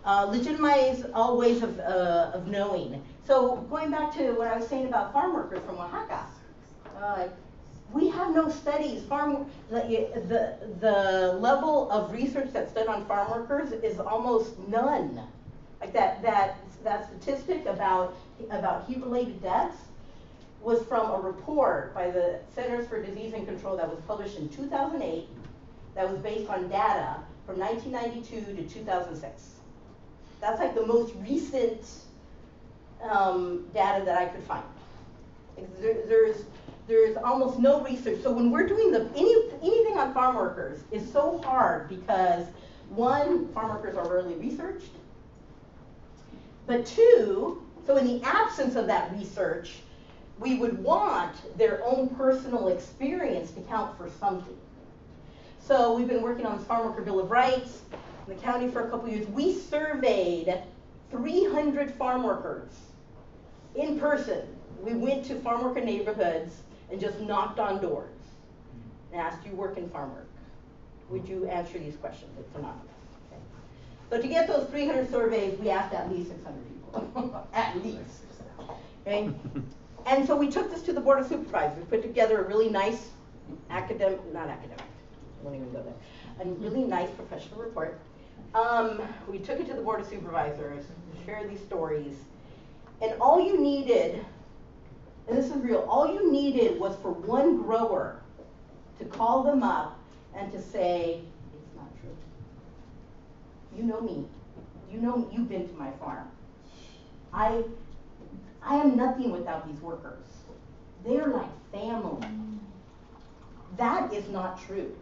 Uh, legitimize all ways of, uh, of knowing. So going back to what I was saying about farm workers from Oaxaca, uh, we have no studies. Farm the, the level of research that's done on farm workers is almost none. Like that that that statistic about about heat-related deaths was from a report by the Centers for Disease and Control that was published in two thousand eight that was based on data from nineteen ninety-two to two thousand six. That's like the most recent um, data that I could find. There, there's, there's almost no research. So when we're doing the, any, anything on farm workers is so hard because one, farm workers are rarely researched, but two, so in the absence of that research, we would want their own personal experience to count for something. So we've been working on the Farm Worker Bill of Rights in the county for a couple years. We surveyed three hundred farm workers in person. We went to farm worker neighborhoods and just knocked on doors and asked, do you work in farm work? Would you answer these questions? It's anonymous. Okay. So to get those three hundred surveys, we asked at least six hundred people, at least, okay? And so we took this to the Board of Supervisors. We put together a really nice academic, not academic, I won't even go there, a really nice professional report. Um, we took it to the Board of Supervisors, shared these stories, and all you needed, and this is real, all you needed was for one grower to call them up and to say, it's not true. You know me. You know, you've been to my farm. I. I am nothing without these workers. They're like family. That is not true.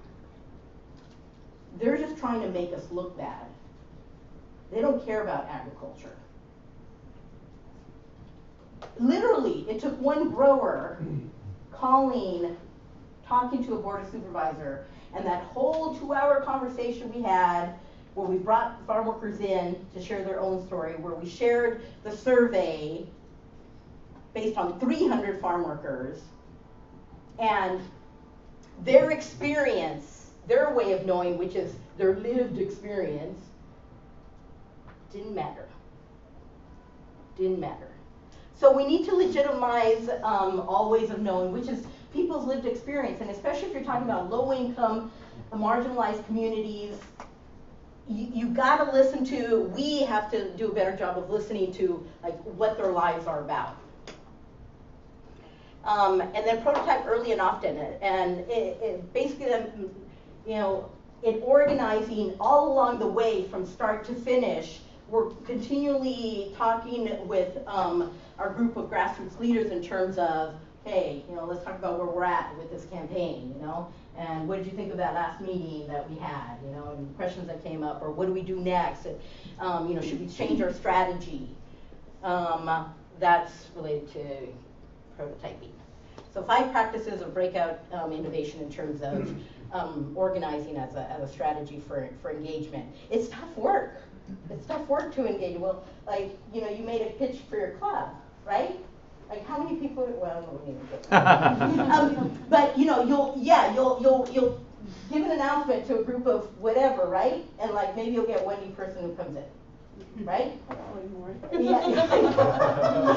They're just trying to make us look bad. They don't care about agriculture. Literally, it took one grower calling, talking to a board of supervisor, and that whole two-hour conversation we had where we brought farm workers in to share their own story, where we shared the survey based on three hundred farm workers and their experience, their way of knowing, which is their lived experience, didn't matter. Didn't matter. So we need to legitimize um, all ways of knowing, which is people's lived experience. And especially if you're talking about low-income, marginalized communities, you, you've got to listen to, we have to do a better job of listening to like what their lives are about. Um, and then prototype early and often, and it, it basically, you know, in organizing all along the way from start to finish, we're continually talking with um, our group of grassroots leaders in terms of, hey, you know, let's talk about where we're at with this campaign, you know, And what did you think of that last meeting that we had? You know, and questions that came up, or what do we do next? And, um, you know, should we change our strategy? Um, that's related to prototyping. So five practices of breakout um, innovation in terms of um, organizing as a, as a strategy for, for engagement. It's tough work. It's tough work to engage. Well, like, you know, you made a pitch for your club, right? Like, how many people? Well, um, but you know, you'll yeah, you'll you'll you'll give an announcement to a group of whatever, right? And like maybe you'll get one new person who comes in, right? yeah,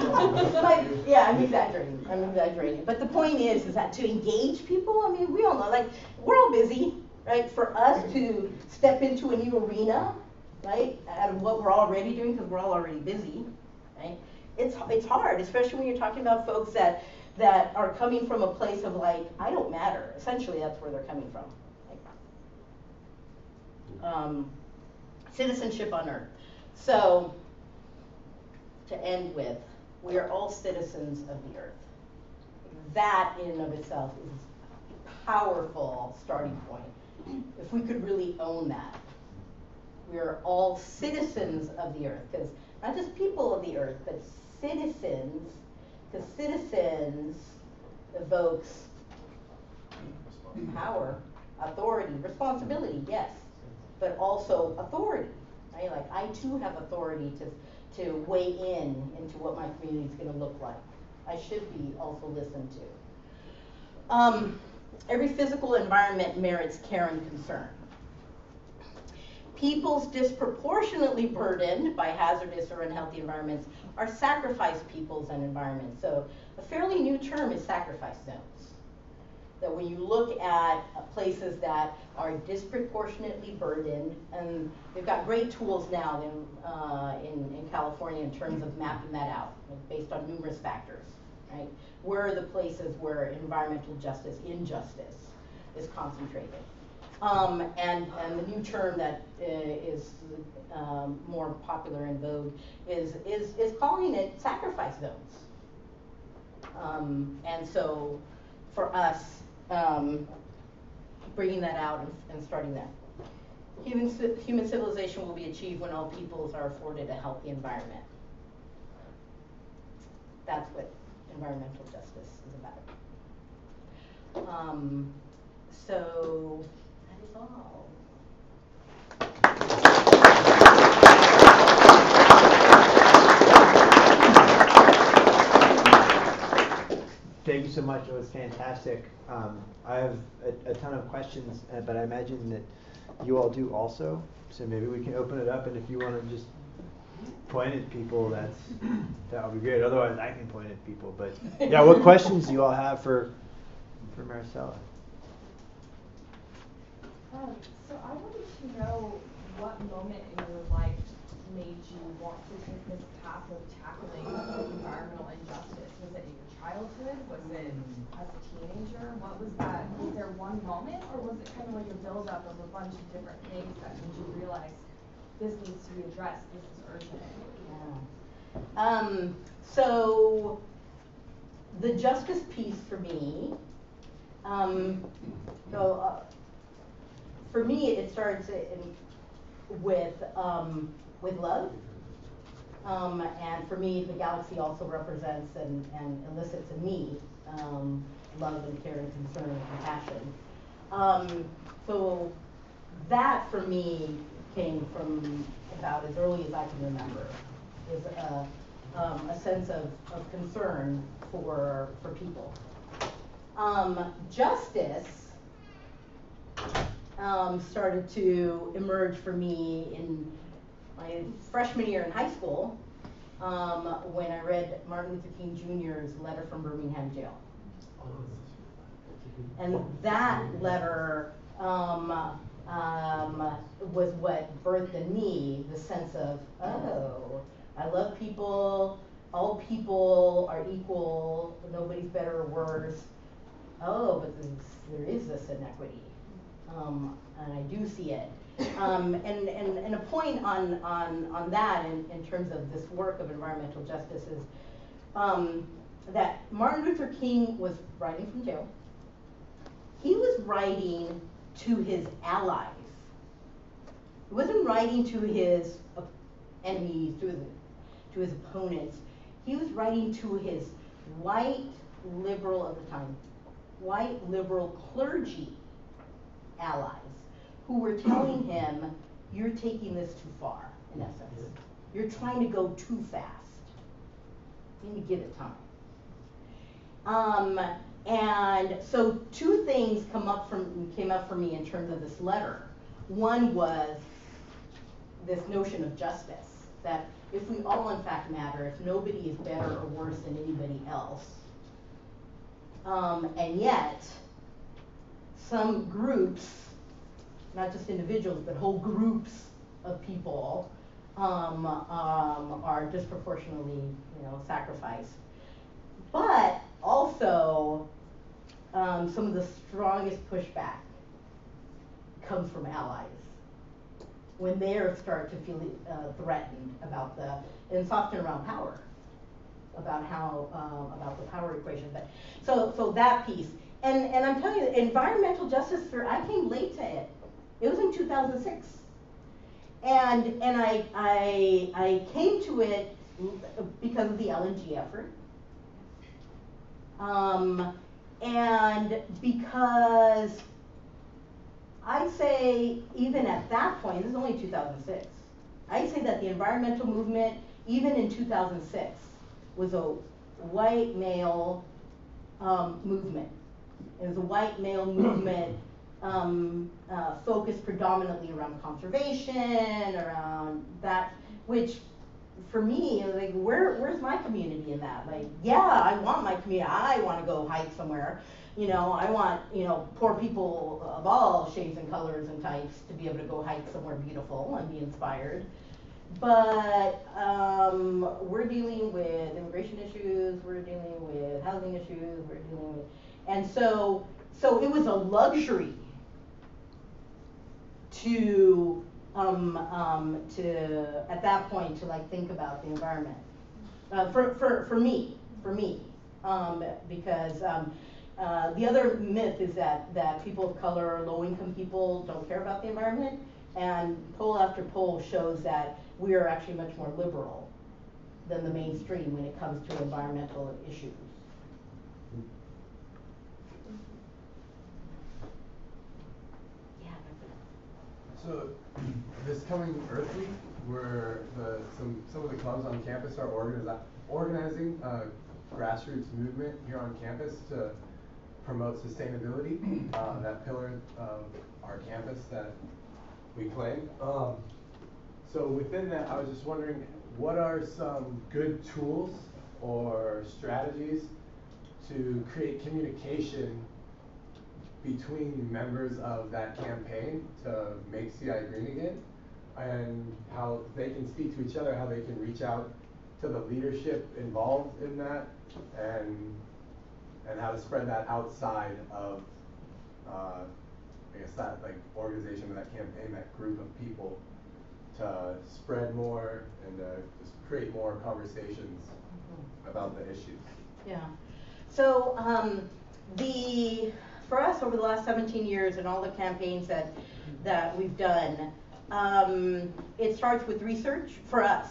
yeah. Like, yeah, I'm exaggerating. I'm exaggerating. But the point is, is that to engage people. I mean, we all know, like, we're all busy, right? For us to step into a new arena, right? Out of what we're already doing, because we're all already busy, right? It's, it's hard, especially when you're talking about folks that, that are coming from a place of like, I don't matter. Essentially, that's where they're coming from. Like, um, citizenship on Earth. So, to end with, we are all citizens of the Earth. That in and of itself is a powerful starting point. If we could really own that. We are all citizens of the Earth, because not just people of the Earth, but citizens, because citizens evokes power, authority, responsibility, yes, but also authority, right? Like, I too have authority to, to weigh in into what my community is going to look like. I should be also listened to. Um, every physical environment merits care and concern. Peoples disproportionately burdened by hazardous or unhealthy environments are sacrifice peoples and environments. So a fairly new term is sacrifice zones. That when you look at places that are disproportionately burdened, and they've got great tools now in, uh, in, in California in terms of mapping that out based on numerous factors, right? Where are the places where environmental justice, injustice is concentrated? Um, and, and the new term that uh, is um, more popular in vogue is, is, is calling it sacrifice zones. Um, and so for us, um, bringing that out and, and starting that. Human, human civilization will be achieved when all peoples are afforded a healthy environment. That's what environmental justice is about. Um, so. Oh. Thank you so much. It was fantastic. Um, I have a, a ton of questions, uh, but I imagine that you all do also. So maybe we can open it up, and if you want to just point at people, that's that would be great. Otherwise, I can point at people. But yeah, what questions do you all have for for Maricela? Um, so I wanted to know what moment in your life made you want to take this path of tackling environmental injustice. Was it in your childhood? Was it as a teenager? What was that? Was there one moment, or was it kind of like a buildup of a bunch of different things that made you realize this needs to be addressed, this is urgent? Yeah. Um, so the justice piece for me, um, so. Uh, For me, it starts in, with um, with love, um, and for me, the galaxy also represents and, and elicits in me um, love and care and concern and compassion. Um, so that for me came from about as early as I can remember, is a, um, a sense of, of concern for for people. Um, justice. Um, started to emerge for me in my freshman year in high school um, when I read Martin Luther King Junior's letter from Birmingham jail. And that letter um, um, was what birthed in me the sense of, oh, I love people, all people are equal, nobody's better or worse. Oh, but this, there is this inequity. Um, and I do see it. Um, and, and, and a point on, on, on that in, in terms of this work of environmental justice is um, that Martin Luther King was writing from jail. he was writing to his allies. He wasn't writing to his enemies, to his, to his opponents. He was writing to his white liberal of the time, white liberal clergy allies, who were telling him, you're taking this too far, in essence. You're trying to go too fast. You need to give it time. Um, and so two things come up from, came up for me in terms of this letter. One was this notion of justice, that if we all in fact matter, if nobody is better or worse than anybody else, um, and yet some groups, not just individuals, but whole groups of people um, um, are disproportionately, you know, sacrificed. But also, um, some of the strongest pushback comes from allies when they start to feel uh, threatened about the, and soften around power, about how, um, about the power equation. But so, so that piece, and and I'm telling you, environmental justice, for, I came late to it. It was in two thousand six, and and I I I came to it because of the L N G effort. Um, and because I'd say even at that point, this is only two thousand six, I'd say that the environmental movement, even in two thousand six, was a white male um, movement. It was a white male movement um, uh, focused predominantly around conservation, around that, which, for me, like, where, where's my community in that? Like, yeah, I want my community. I want to go hike somewhere. You know, I want, you know, poor people of all shades and colors and types to be able to go hike somewhere beautiful and be inspired. But um, we're dealing with immigration issues. We're dealing with housing issues. We're dealing with, and so, so it was a luxury to. Um, um, to, at that point, to like think about the environment. Uh, for, for, for me, for me, um, because um, uh, the other myth is that, that people of color or low-income people don't care about the environment, and poll after poll shows that we are actually much more liberal than the mainstream when it comes to environmental issues. So this coming Earth Week, where the, some, some of the clubs on campus are organi organizing a grassroots movement here on campus to promote sustainability, uh, that pillar of our campus that we claim. Um, so within that, I was just wondering, what are some good tools or strategies to create communication between members of that campaign to make C I green again, and how they can speak to each other, how they can reach out to the leadership involved in that, and and how to spread that outside of, uh, I guess, that like organization or that campaign, that group of people, to spread more and to just create more conversations about the issues. Yeah. So um, the. For us, over the last seventeen years and all the campaigns that, that we've done, um, it starts with research for us.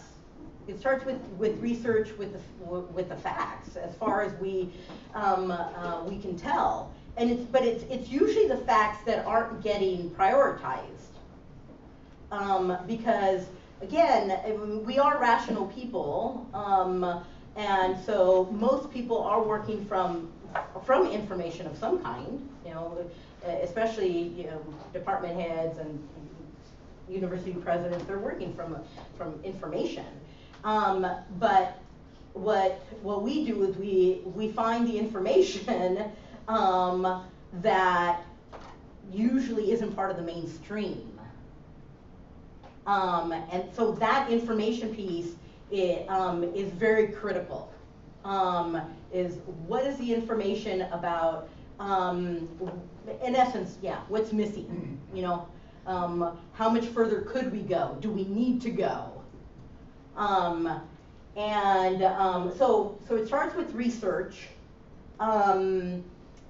It starts with, with research with the, with the facts, as far as we, um, uh, we can tell. And it's, but it's, it's usually the facts that aren't getting prioritized. Um, because, again, we are rational people, um, and so most people are working from from information of some kind, you know, especially, you know, department heads and university presidents, they're working from from information. Um, but what what we do is we we find the information um, that usually isn't part of the mainstream, um, and so that information piece it, um, is very critical. Um, is what is the information about, um, in essence, yeah, what's missing, you know? Um, how much further could we go? Do we need to go? Um, and um, so, so it starts with research, um,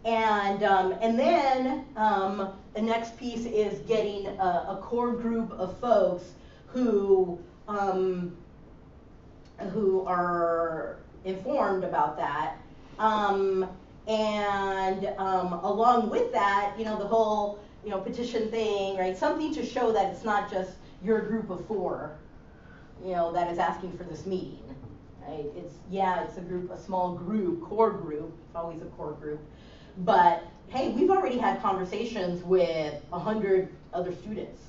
And, um, and then um, the next piece is getting a, a core group of folks who, um, who are informed about that. Um, and um, along with that, you know, the whole, you know, petition thing, right? Something to show that it's not just your group of four, you know, that is asking for this meeting, right? It's, yeah, it's a group, a small group, core group, it's always a core group. But hey, we've already had conversations with a hundred other students,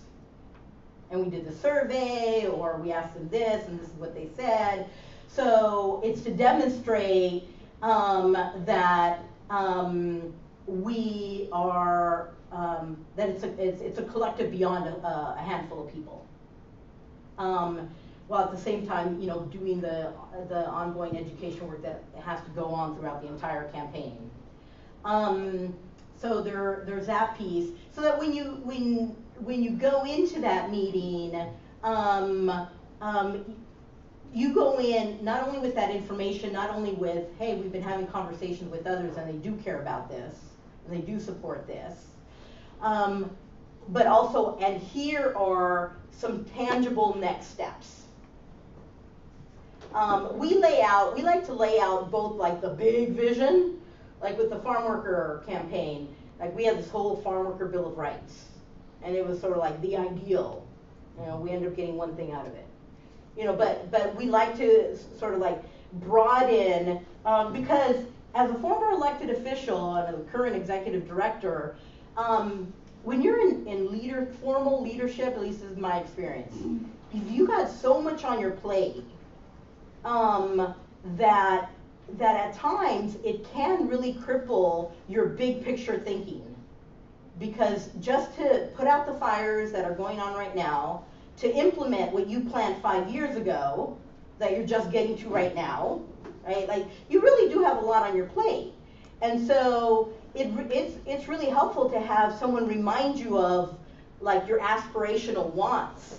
and we did the survey, or we asked them this, and this is what they said. So it's to demonstrate um, that um, we are um, that it's a it's, it's a collective beyond a, a handful of people. Um, while at the same time, you know, doing the the ongoing education work that has to go on throughout the entire campaign. Um, so there, there's that piece. So that when you when when you go into that meeting, um, um, you go in not only with that information, not only with, hey, we've been having conversations with others and they do care about this, and they do support this, um, but also, and here are some tangible next steps. Um, we lay out, we like to lay out both like the big vision. Like with the farm worker campaign, like we had this whole farm worker bill of rights, and it was sort of like the ideal. You know, we ended up getting one thing out of it. You know, but but we like to sort of like broaden um, because as a former elected official and a current executive director, um, when you're in in leader formal leadership, at least this is my experience, you got so much on your plate um, that. that at times it can really cripple your big picture thinking, because just to put out the fires that are going on right now, to implement what you planned five years ago that you're just getting to right now, right? Like you really do have a lot on your plate. And so it, it's, it's really helpful to have someone remind you of like your aspirational wants.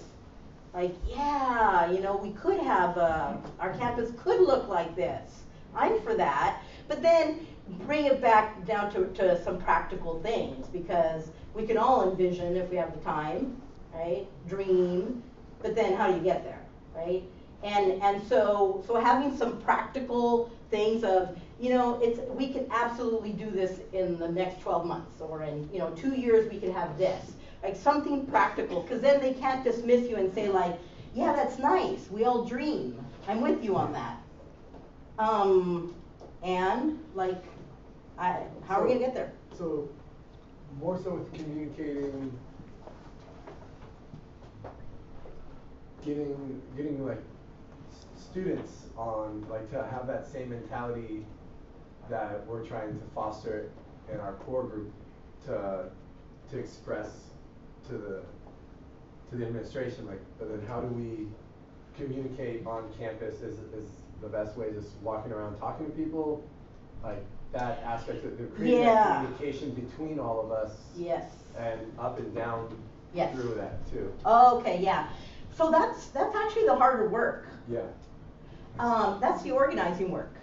Like, yeah, you know, we could have, a, our campus could look like this. I'm for that, but then bring it back down to, to some practical things, because we can all envision if we have the time, right? Dream, but then how do you get there, right? And and so so having some practical things of, you know, it's we can absolutely do this in the next twelve months, or in, you know, two years we can have this, like something practical, because then they can't dismiss you and say like, yeah, that's nice, we all dream, I'm with you on that. Um, and like, I, how so, are we gonna get there? So, more so with communicating, getting, getting like students on, like to have that same mentality that we're trying to foster in our core group to, to express to the, to the administration, like, but then how do we communicate on campus is, is the best way, just walking around talking to people, like that aspect of the creating yeah. that communication between all of us, yes, and up and down yes. through that too. Okay, yeah. So that's that's actually the harder work. Yeah. Um, that's the organizing work.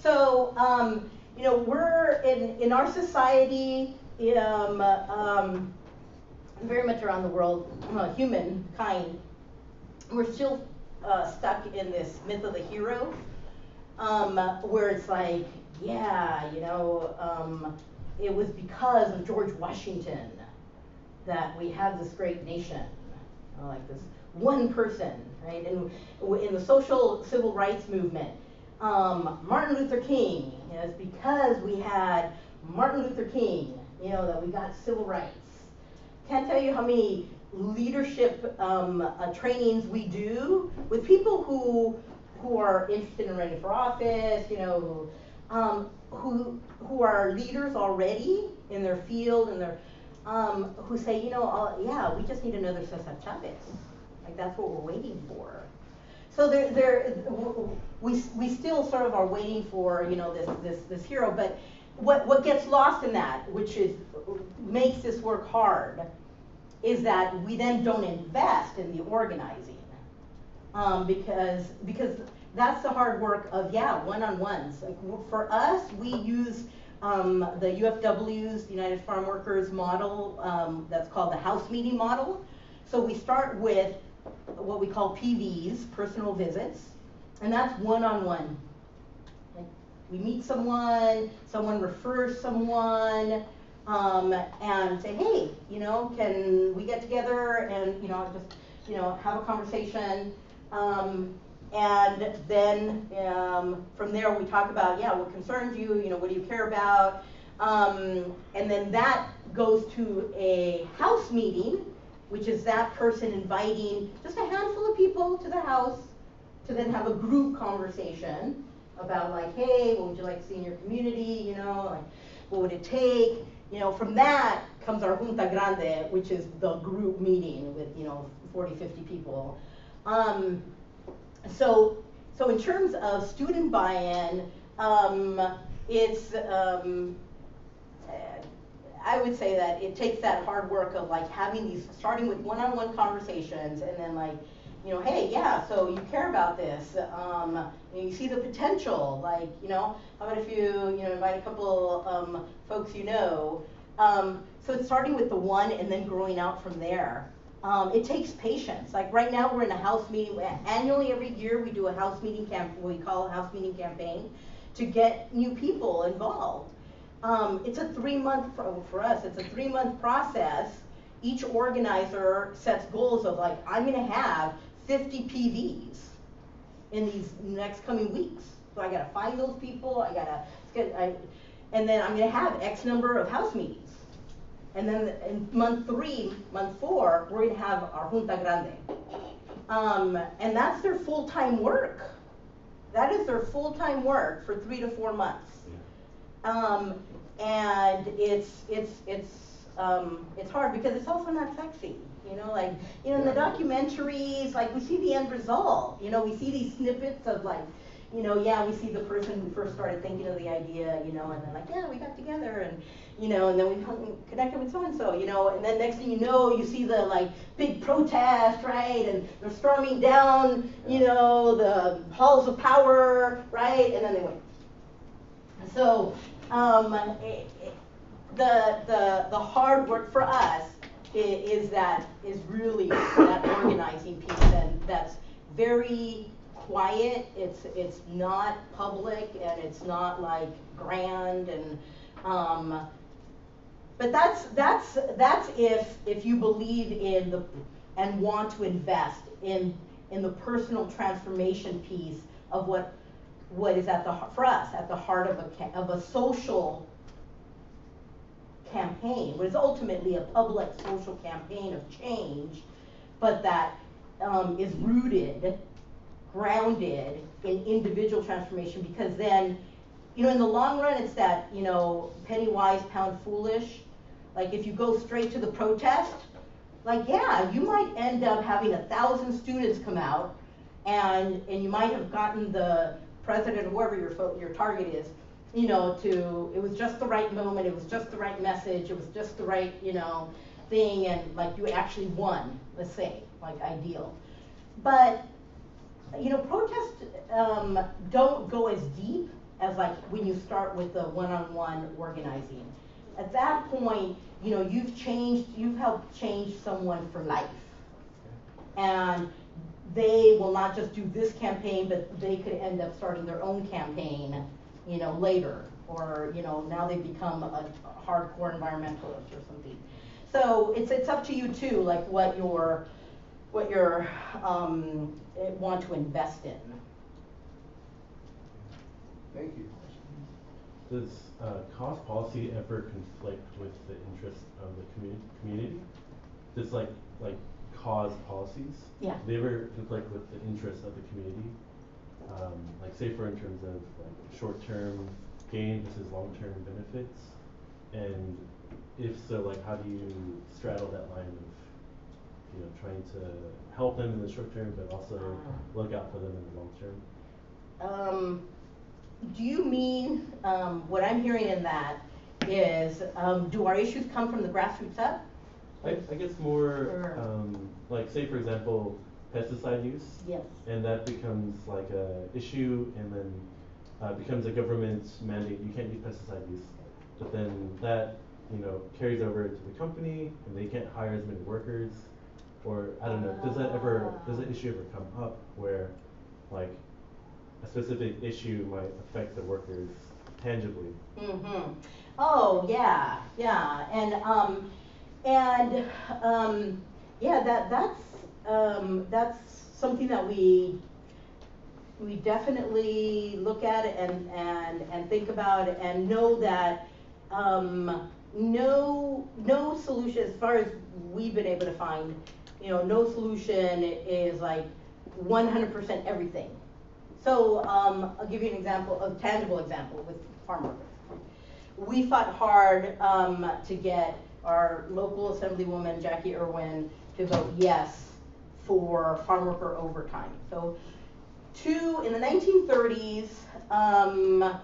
So um, you know, we're in in our society, um, um, very much around the world, uh, humankind, we're still. Uh, stuck in this myth of the hero, um, where it's like, yeah, you know, um, it was because of George Washington that we have this great nation, you know, like this one person, right? And in the social civil rights movement, um, Martin Luther King, you know, it's because we had Martin Luther King, you know, that we got civil rights. Can't tell you how many leadership um, uh, trainings we do with people who who are interested in running for office, you know, who um, who who are leaders already in their field, and their um, who say, you know, I'll, yeah, we just need another Cesar Chavez, like that's what we're waiting for. So there there we we still sort of are waiting for, you know, this this this hero, but what what gets lost in that, which is makes this work hard, is that we then don't invest in the organizing, um, because because that's the hard work of yeah one-on-ones. Like for us, we use um, the U F W's, United Farm Workers model, um, that's called the house meeting model. So we start with what we call P Vs, personal visits, and that's one-on-one. Like we meet someone, someone refers someone, um, and say, hey, you know, can we get together and, you know, just, you know, have a conversation. Um, and then um, from there we talk about, yeah, what concerns you, you know, what do you care about? Um, and then that goes to a house meeting, which is that person inviting just a handful of people to the house to then have a group conversation about like, hey, what would you like to see in your community, you know, like, what would it take? You know, from that comes our Junta Grande, which is the group meeting with, you know, forty, fifty people. Um, so, so in terms of student buy-in, um, it's, um, I would say that it takes that hard work of like having these, starting with one-on-one conversations and then like, you know, hey, yeah, so you care about this, um, you, know, you see the potential, like, you know, how about if you, you know, invite a couple um, folks you know. Um, so it's starting with the one and then growing out from there. Um, it takes patience. Like right now we're in a house meeting. Annually every year we do a house meeting camp, what we call a house meeting campaign, to get new people involved. Um, it's a three-month, for, for us, it's a three-month process. Each organizer sets goals of like, I'm gonna have fifty P Vs in these next coming weeks. So I gotta find those people, I gotta, I, and then I'm gonna have X number of house meetings. And then in month three, month four, we're gonna have our Junta Grande. Um, and that's their full-time work. That is their full-time work for three to four months. Um, and it's, it's, it's, um, it's hard because it's also not sexy. You know, like, you know, in the documentaries, like we see the end result. You know, we see these snippets of like, you know, yeah, we see the person who first started thinking of the idea, you know, and then like, yeah, we got together and, you know, and then we connected with so-and-so, you know, and then next thing you know, you see the like big protest, right? And they're storming down, you know, the halls of power, right? And then they went. So um, it, it, the, the, the hard work for us is, is that, is really that organizing piece, and that's very quiet, it's it's not public, and it's not like grand, and um, but that's that's that's if if you believe in the and want to invest in in the personal transformation piece of what what is at the for us at the heart of a of a social campaign, what is ultimately a public social campaign of change, but that um, is rooted. Grounded in individual transformation, because then, you know, in the long run, it's that, you know, penny wise, pound foolish. Like if you go straight to the protest, like, yeah, you might end up having a thousand students come out, and and you might have gotten the president, whoever your your target is, you know, to, it was just the right moment, it was just the right message, it was just the right, you know, thing, and like you actually won, let's say, like ideal, but. You know, protests um, don't go as deep as like when you start with the one-on-one organizing. At that point, you know, you've changed, you've helped change someone for life. And they will not just do this campaign, but they could end up starting their own campaign, you know, later. Or, you know, now they've become a hardcore environmentalist or something. So it's, it's up to you too, like what your, what your, um, want to invest in. Thank you. Does uh, cost policy ever conflict with the interests of the community? community? Does like like cause policies? Yeah. Do they ever conflict with the interests of the community? Um, like say for in terms of like short-term gain versus long-term benefits, and if so, like how do you straddle that line of, you know, trying to help them in the short term, but also look out for them in the long term? Um, do you mean, um, what I'm hearing in that is, um, do our issues come from the grassroots up? I, I guess more, um, like say for example, pesticide use. Yes. And that becomes like a issue, and then uh, becomes a government mandate. You can't use pesticide use. but then that, you know, carries over to the company, and they can't hire as many workers, or I don't know. Does that ever, does that issue ever come up where, like, a specific issue might affect the workers tangibly? Mm-hmm. Oh yeah, yeah, and um, and um, yeah, that that's um, that's something that we we definitely look at and and and think about and know that. Um, no, no solution, as far as we've been able to find, you know, no solution is like one hundred percent everything. So um, I'll give you an example, a tangible example with farm workers. We fought hard um, to get our local assemblywoman, Jackie Irwin, to vote yes for farm worker overtime. So two, in the nineteen thirties, um,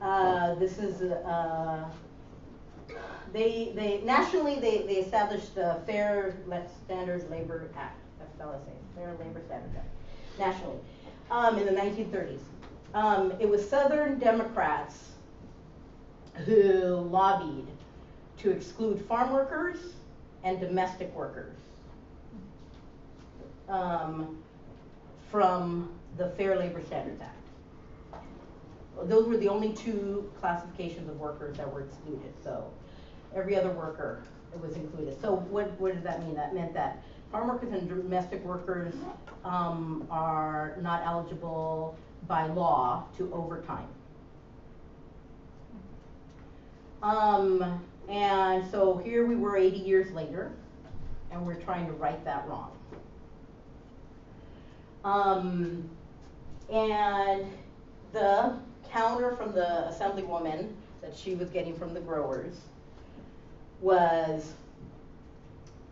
uh, this is, uh, They, they nationally they, they established the Fair Standards Labor Act. That's all I say. Fair Labor Standards Act. Nationally, um, in the nineteen thirties, um, it was Southern Democrats who lobbied to exclude farm workers and domestic workers um, from the Fair Labor Standards Act. Those were the only two classifications of workers that were excluded. So. Every other worker was included. So what, what does that mean? That meant that farm workers and domestic workers um, are not eligible by law to overtime. Um, and so here we were eighty years later, and we're trying to right that wrong. Um, and the counter from the assemblywoman that she was getting from the growers was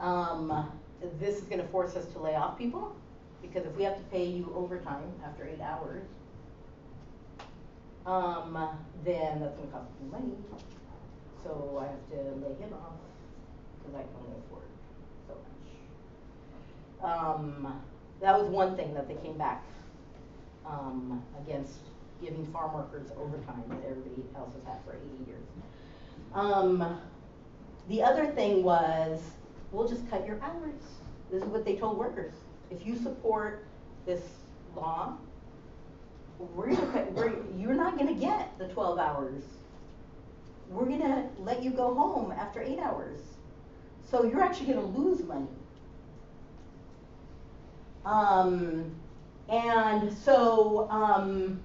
um, this is going to force us to lay off people, because if we have to pay you overtime after eight hours, um, then that's going to cost me money. So I have to lay him off because I can only afford so much. Um, that was one thing that they came back um, against, giving farm workers overtime that everybody else has had for eighty years. Um, The other thing was, we'll just cut your hours. This is what they told workers. If you support this law, we're gonna cut, we're, you're not going to get the twelve hours. We're going to let you go home after eight hours. So you're actually going to lose money. Um, and so um,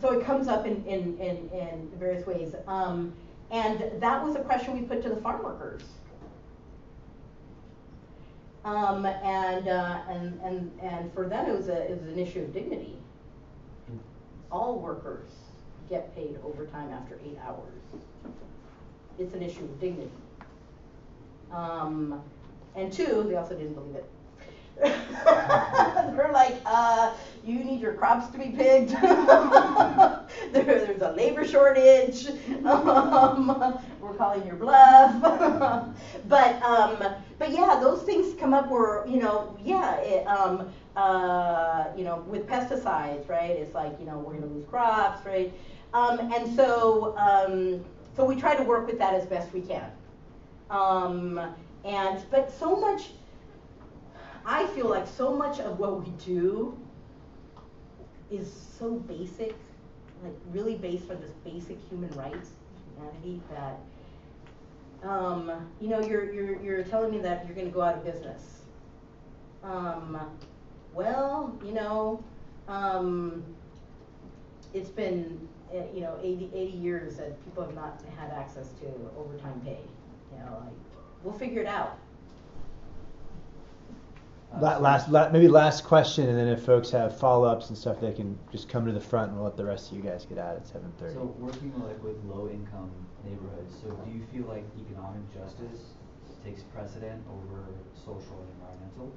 so it comes up in, in, in, in various ways. Um, And that was a pressure we put to the farm workers. Um, and, uh, and, and, and for them, it was, a, it was an issue of dignity. All workers get paid overtime after eight hours. It's an issue of dignity. Um, and two, they also didn't believe it. They're like, uh, you need your crops to be picked. there, there's a labor shortage. Um, we're calling your bluff. but um, but yeah, those things come up where, you know, yeah, it, um, uh, you know, with pesticides, right? It's like, you know, we're gonna lose crops, right? Um, and so um, so we try to work with that as best we can. Um, and but so much. I feel like so much of what we do is so basic, like really based on just basic human rights, humanity, that, um, you know, you're, you're, you're telling me that you're going to go out of business. Um, well, you know, um, it's been, you know, eighty years that people have not had access to overtime pay. You know, like, we'll figure it out. Last, last, maybe last question, and then if folks have follow-ups and stuff, they can just come to the front, and we'll let the rest of you guys get out at seven thirty. So working like with low-income neighborhoods, so do you feel like economic justice takes precedent over social and environmental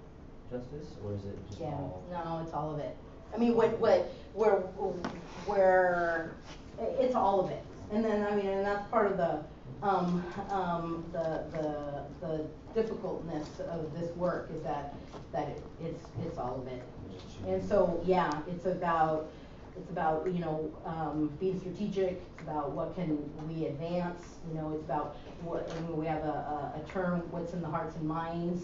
justice, or is it just yeah, all? No, it's all of it. I mean, what, what, where, where, it's all of it, and then I mean, and that's part of the. Um, um, the, the, the difficultness of this work is that, that it, it's, it's all of it. And so, yeah, it's about It's about, you know, um, being strategic. It's about what can we advance. You know, it's about what, I mean, we have a, a, a term, what's in the hearts and minds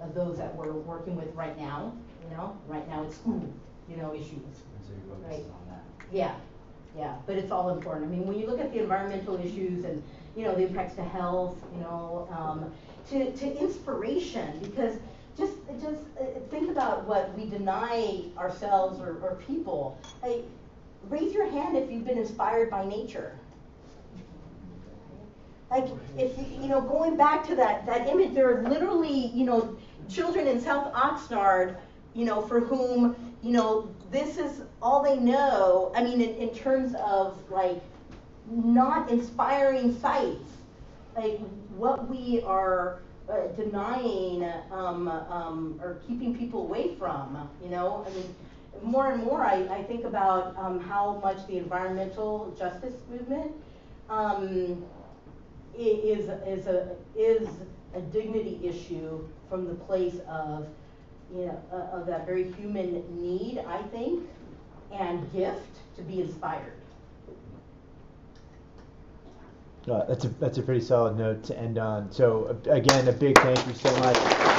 of those that we're working with right now. You know, right now it's school, you know, issues. So you're focusing on that. Yeah, yeah, but it's all important. I mean, when you look at the environmental issues and, you know, the impacts to health, you know, um, to, to inspiration, because just just think about what we deny ourselves or, or people. Hey, raise your hand if you've been inspired by nature. Like, if you know, going back to that that image, there are literally, you know, children in South Oxnard, you know, for whom, you know, this is all they know. I mean, in, in terms of like not inspiring sights, like what we are uh, denying um, um, or keeping people away from, you know. I mean, more and more I, I think about um, how much the environmental justice movement um, is, is, a, is a dignity issue from the place of, you know, uh, of that very human need, I think, and gift to be inspired. Uh, that's a that's a pretty solid note to end on. So uh, again, a big thank you so much.